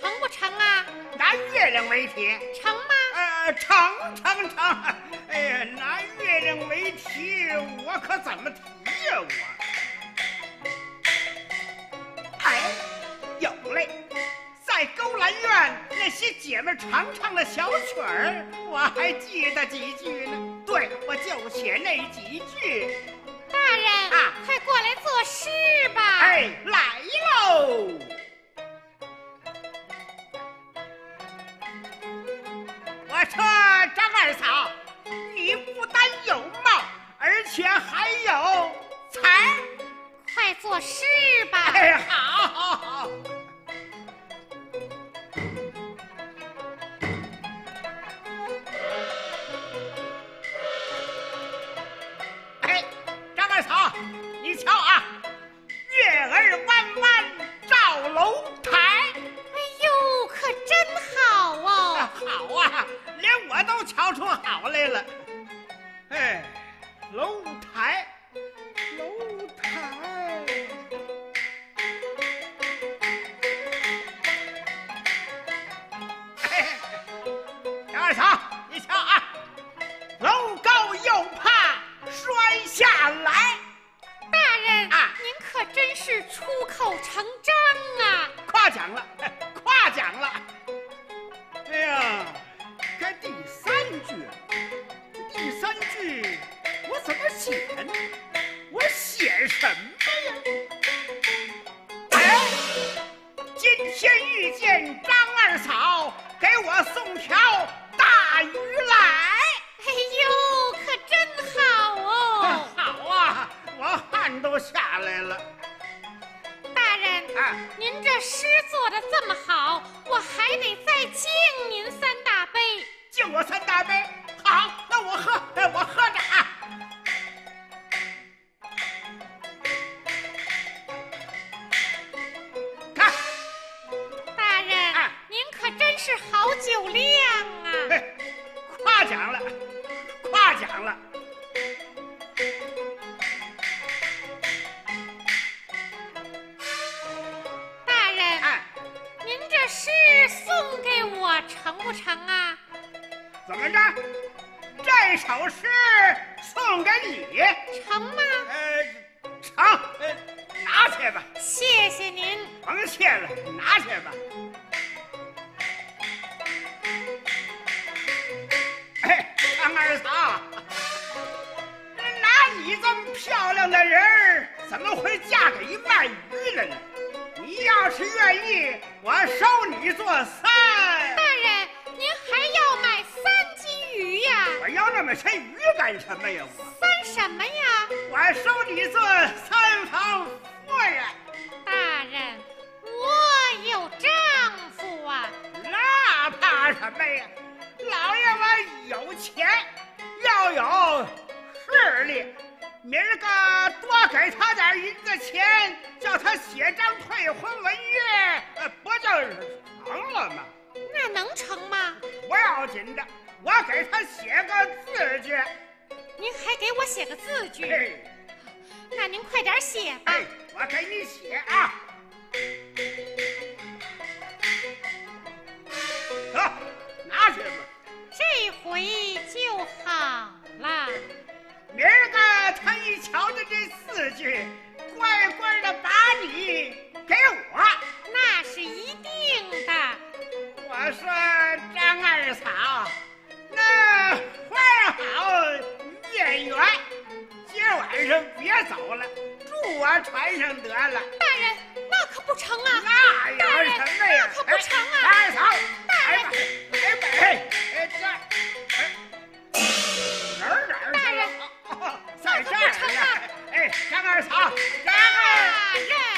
成不成啊？拿月亮为题成吗？呃，成成成。哎呀，拿月亮为题，我可怎么提呀？我哎，有嘞，在勾栏院那些姐妹常唱的小曲儿，我还记得几句呢。对，我就写那几句。 大人啊，快过来作诗吧！哎，来喽！我说张二嫂，你不单有貌，而且还有才，快作诗吧！哎，好，好，好。哎。 二嫂，你瞧啊，月儿弯弯照楼台。哎呦，可真好哦！啊好啊，连我都瞧出好来了。哎，楼台，楼台。哎，杨二嫂，你瞧啊，楼高又怕摔下来。 真是出口成章啊！夸奖了，夸奖了！哎呀，怎么写呢？我写什么呀？哎，今天遇见张二嫂，给我送条大鱼来。哎呦，可真好哦！好啊，我汗都下来了。大人，啊、您这诗做得这么好，我还得再敬您三大杯。敬我三大杯，好，那我喝，我喝着啊。 是好酒量啊！哎，夸奖了，夸奖了。大人，哎、您这诗送给我成不成啊？怎么着？这首诗送给你，成吗？呃，成，呃，拿去吧。谢谢您。甭谢了，拿去吧。 二嫂，拿你这么漂亮的人，怎么会嫁给一卖鱼的呢？你要是愿意，我收你做三。大人，您还要买三斤鱼呀？我要那么些鱼干什么呀？我三什么呀？我收你做三房夫人。大人，我有丈夫啊。那怕什么呀？ 老爷们有钱，要有势力，明儿个多给他点银子钱，叫他写张退婚文约，呃，不就是成了吗？那能成吗？不要紧的，我给他写个字据。您还给我写个字据？那您快点写吧。哎，我给你写啊。走，拿去吧。 这回就好了。明儿个他一瞧见这四句，乖乖的把你给我，那是一定的。我说张二嫂，那花好月圆，今晚上别走了，住我船上得了。大人，那可不成啊！那有什么呀？那可不成啊！二嫂，大人，哎哎。 张二嫂，大人，大人啊，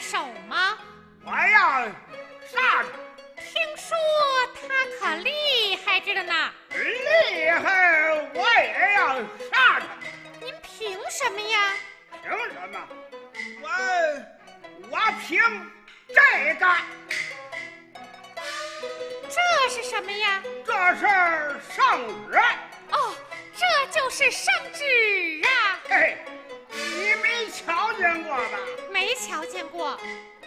休梦了，今晚。凭什么？我我凭这个。这是什么呀？这是圣旨。哦，这就是圣旨啊！嘿，你没瞧见过吧？没瞧见过。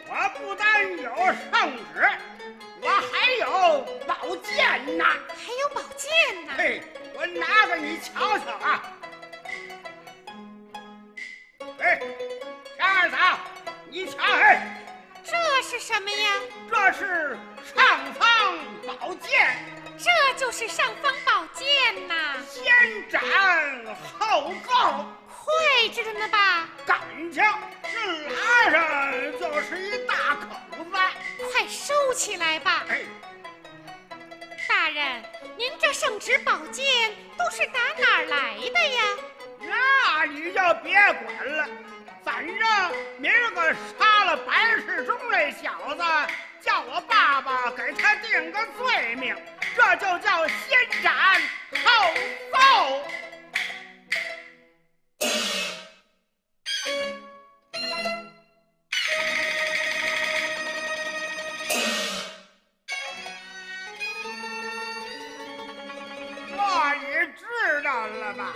我不但有圣旨，我还有宝剑呢。还有宝剑呢？嘿，我拿给你瞧瞧啊。 哎，张二嫂，你瞧，哎，这是什么呀？这是尚方宝剑，这就是尚方宝剑呐！先斩后奏，快着呢吧？感情这拉上就是一大口子，快收起来吧！哎，大人，您这圣旨宝剑都是打哪儿来的呀？ 那你就别管了，反正明儿个杀了白世忠那小子，叫我爸爸给他定个罪名，这就叫先斩后奏。这你知道了吧？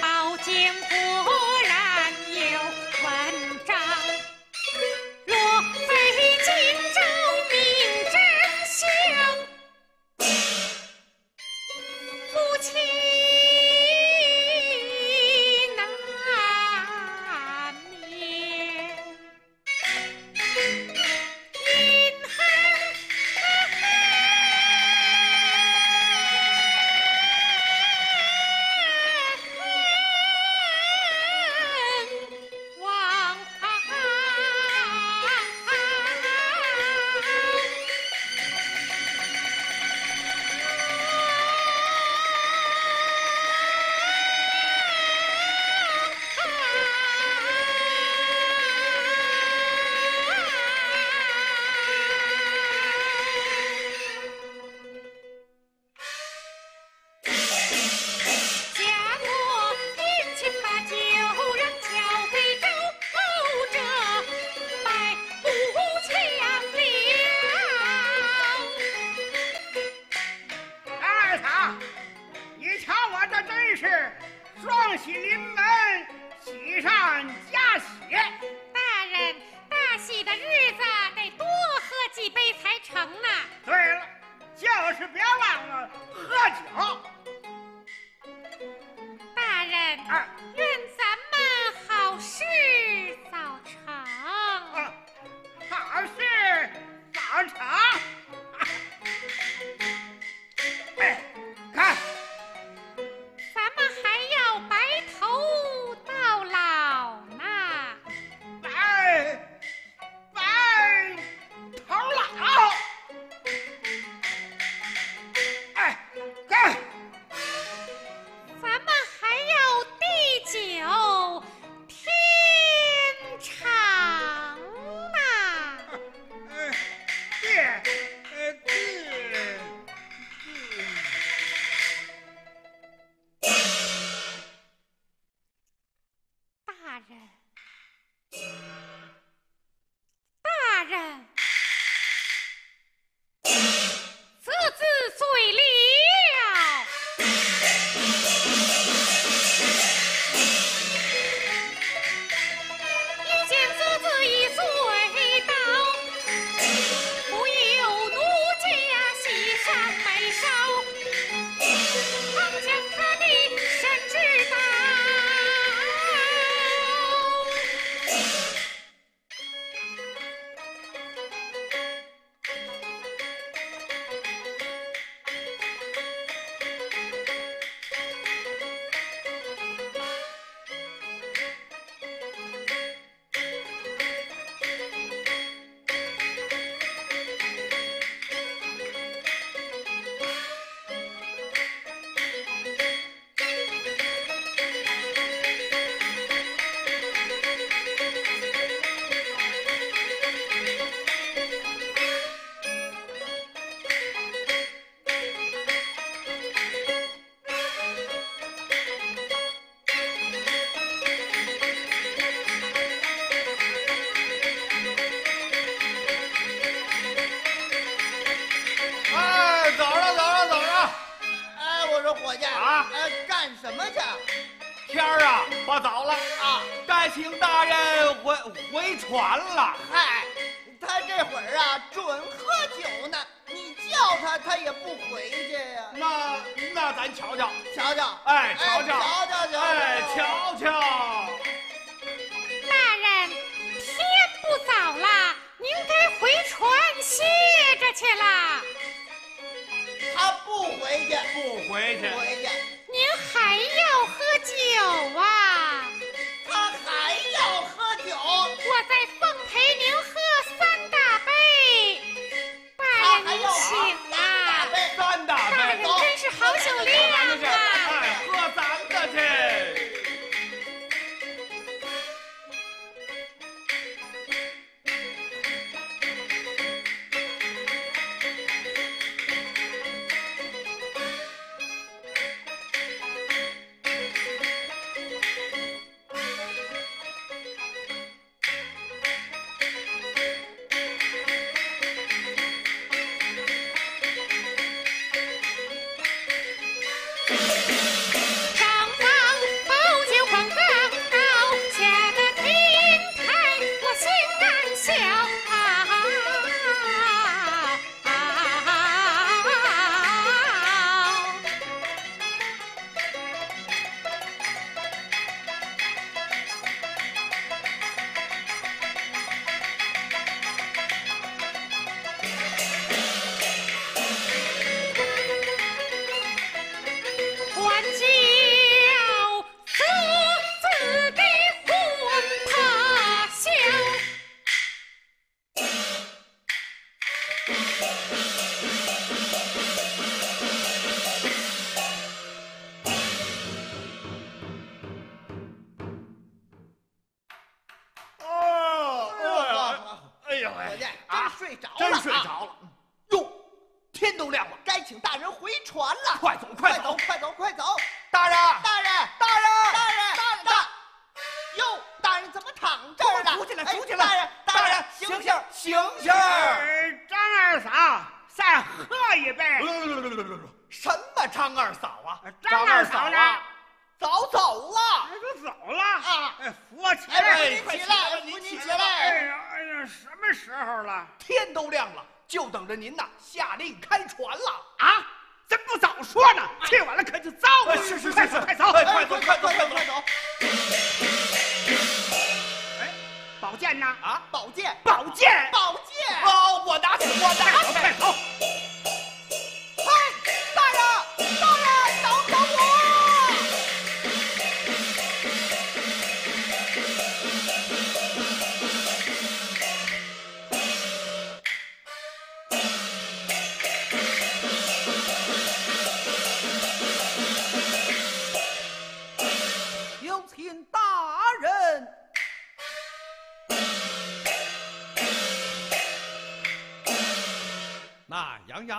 宝剑果然有文章，若非今朝明真相，夫妻难免。银汉，Yeah. 哎，走了走了走了！哎，我说伙计啊，哎，干什么去？天儿啊，不早了啊，该请大人回回船了。哎，他这会儿啊，准喝酒呢。 叫他，他也不回去呀。那那咱瞧瞧，瞧瞧，哎，瞧瞧，瞧瞧，瞧，哎，瞧瞧。大人，天不早了，您该回船歇着去了。他不回去，不回去，不回去。您还要喝酒啊？他还要喝酒。我再奉陪您喝三大杯。 还要请啊！三大杯，大人真是好酒量啊！哎，喝咱的去。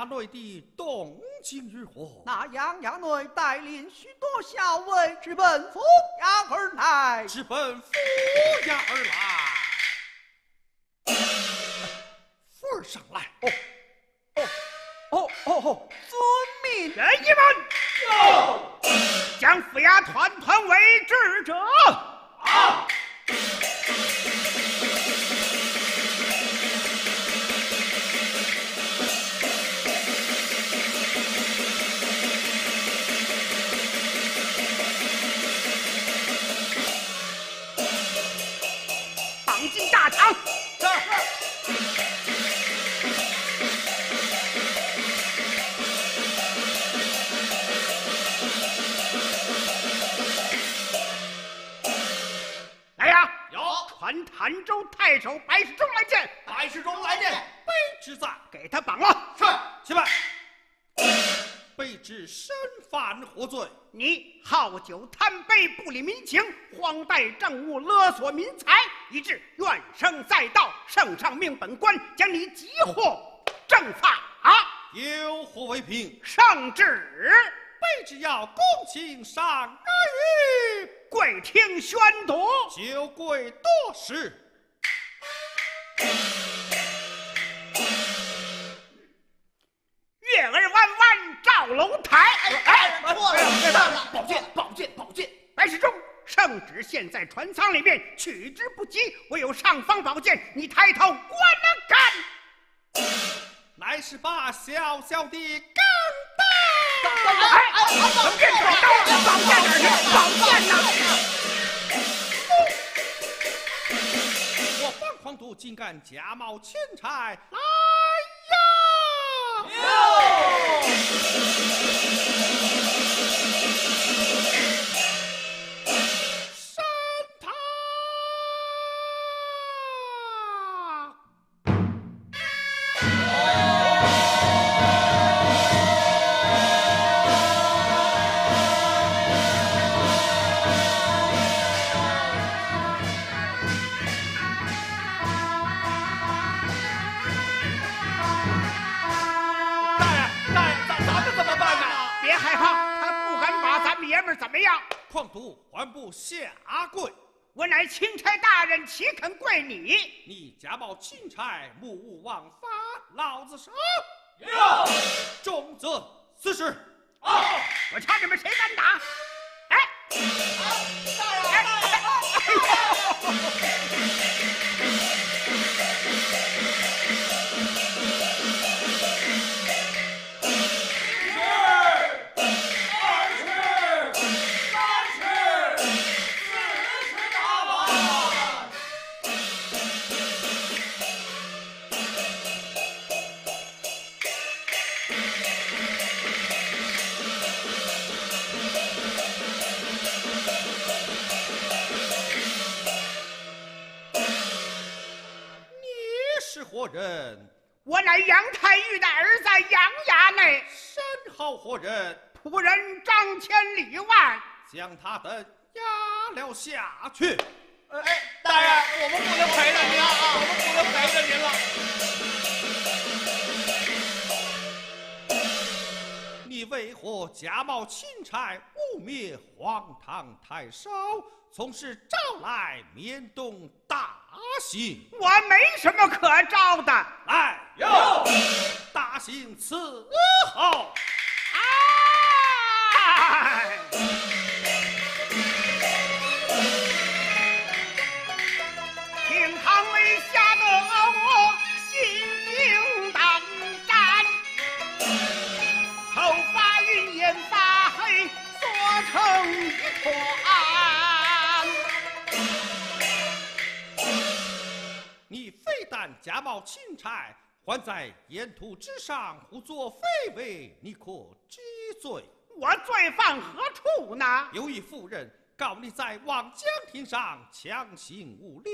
内地动静如何？那洋洋内带领许多校尉直奔府衙而来，直奔府衙而来。夫儿上来。哦哦哦哦！遵命。人一们，将府衙团团围治者。好。 潭州太守白世忠来见，白世忠来见，卑职在，给他绑了。是，起来。卑职身犯何罪？你好酒贪杯，不理民情，荒诞政务，勒索民财，以致怨声载道。圣上命本官将你缉获正法。啊，有何为凭？圣旨，卑职要恭请上御。 跪听宣读，久跪多时。月儿弯楼台。哎哎，错了错了，宝剑宝剑宝剑！白世忠，圣旨现在船舱里面，取之不及。我有尚方宝剑，你抬头观看。来是把小小的钢带。哎哎，宝剑找到了，宝剑哪去？宝剑哪去？我方狂徒竟敢假冒钦差！ 山塔！怎么样？狂徒还不下跪！我乃钦差大人，岂肯跪你？你假冒钦差，目无王法，老子杀！要重责死士！啊！我瞧你们谁敢打！哎！大人，大人，活人，我乃杨太玉的儿子杨衙内。身后活人，仆人张千里万，将他等押了下去。哎哎，大人，我们不能陪着您啊！我们不能陪着您了。你为何假冒钦差，污蔑荒唐太守，从事招来绵东大？ 我没什么可招的，来哟，大刑伺候。哎，厅堂里吓得我心惊胆战，头发云烟发黑，缩成一团。 但假冒钦差，还在沿途之上胡作非为，你可知罪？我罪犯何处呢？有一妇人告你在望江亭上强行无礼，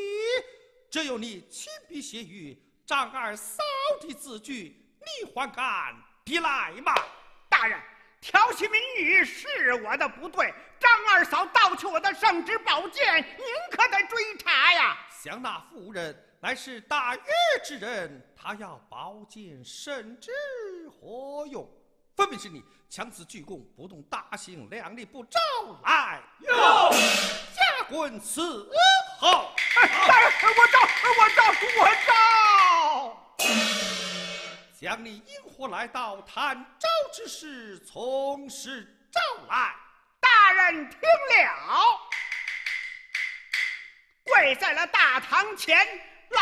只有你亲笔写于丈二嫂的字据，你还敢抵赖吗？大人，调戏民女是我的不对，丈二嫂盗取我的圣旨宝剑，您可得追查呀！想那妇人。 乃是大越之人，他要宝剑圣旨何用？分明是你强词拒供，不动大刑，量力不招来，有下滚伺候！大人，我招，我招，我招！将你因何来到坦昭之事从实招来？大人听了，跪在了大堂前。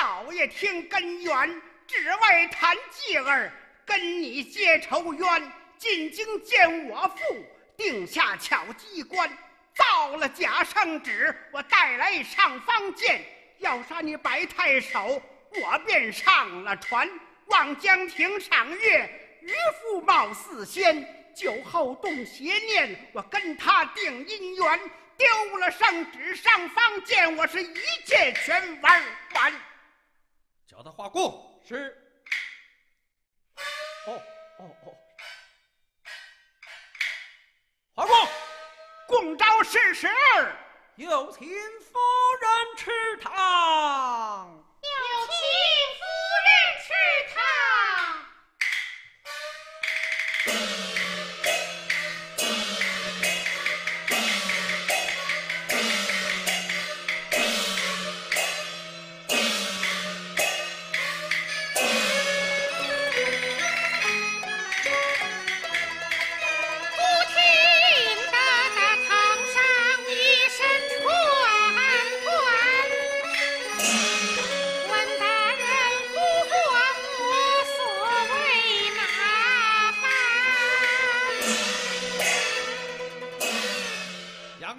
老爷听根源，只为谈继儿，跟你结仇冤。进京见我父，定下巧机关，造了假圣旨，我带来上方剑，要杀你白太守，我便上了船，望江亭赏月，渔夫貌似仙，酒后动邪念，我跟他定姻缘，丢了圣旨上方剑，我是一切全玩完。 叫他画供是。哦哦哦，画供，供召四十二。有请夫人吃堂。有请夫人吃堂。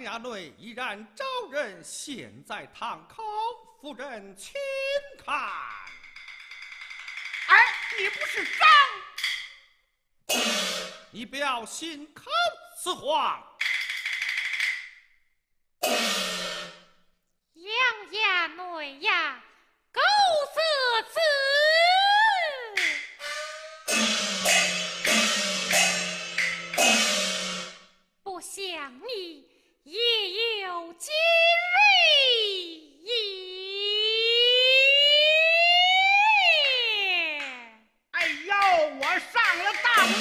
象衙内依然招人现在堂口，夫人请看。哎，你不是张？你表信口雌黄。 杨衙内呀，狗色子！不想你也有今日也。哎呦，我上了当喽！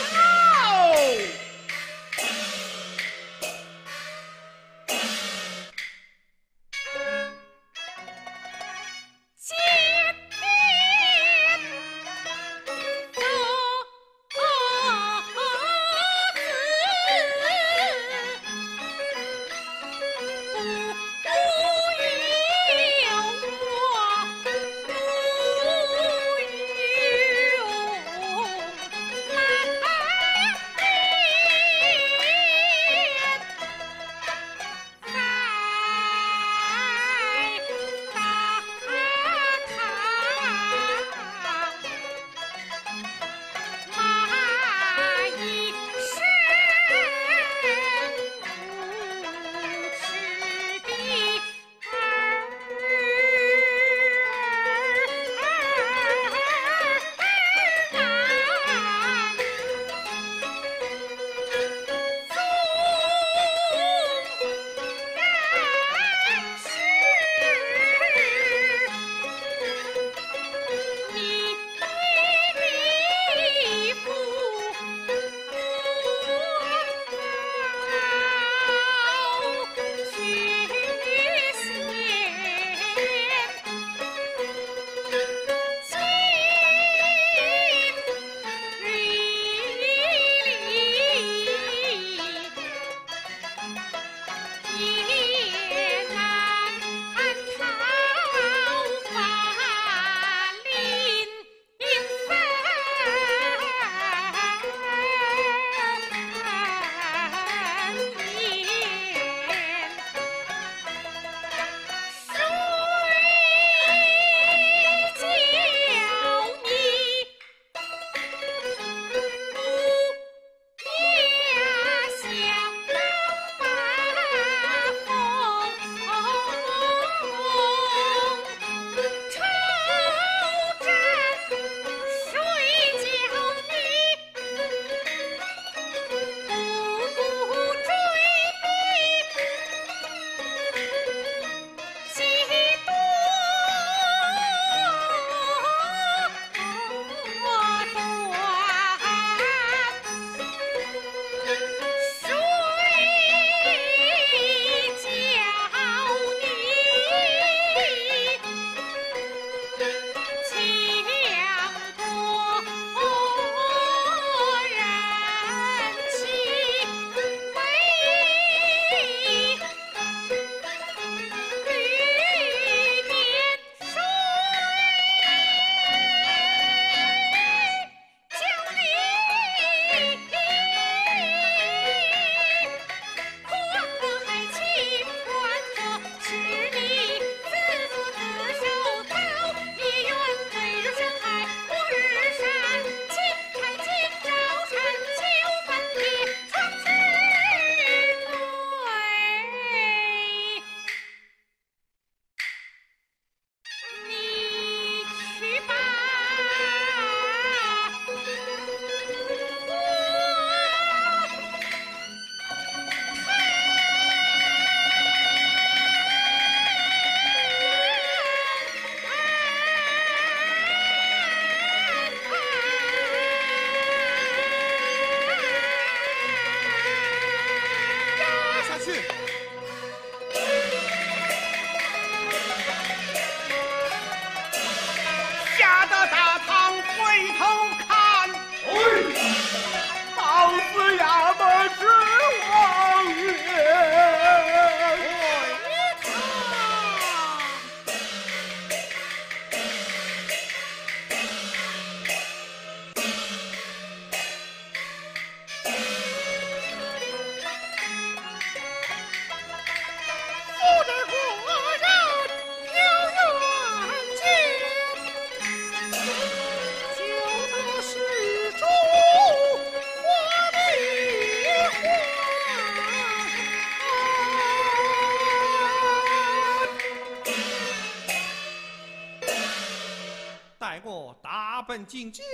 进京，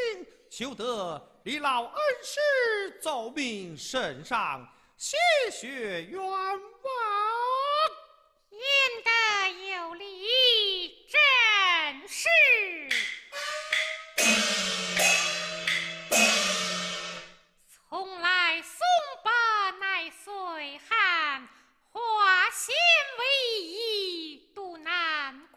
求得李老恩师奏明圣上，谢学冤枉。言得有理，正是。从来松柏乃岁寒，花纤为衣度难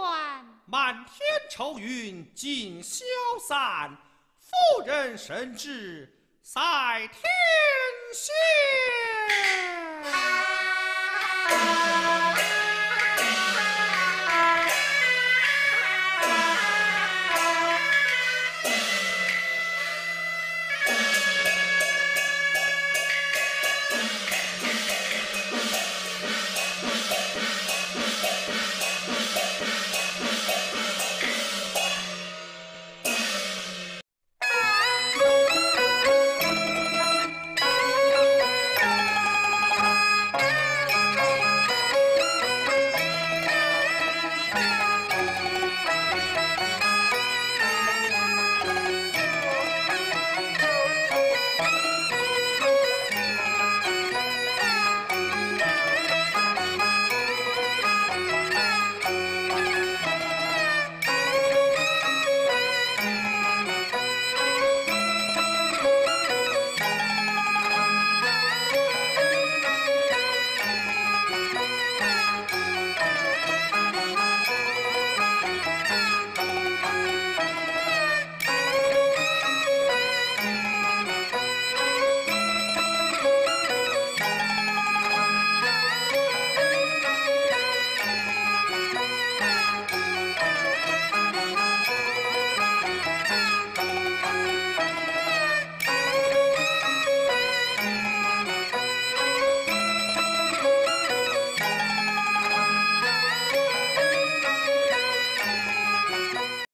关。满天愁云尽消散，妇人神志赛天仙。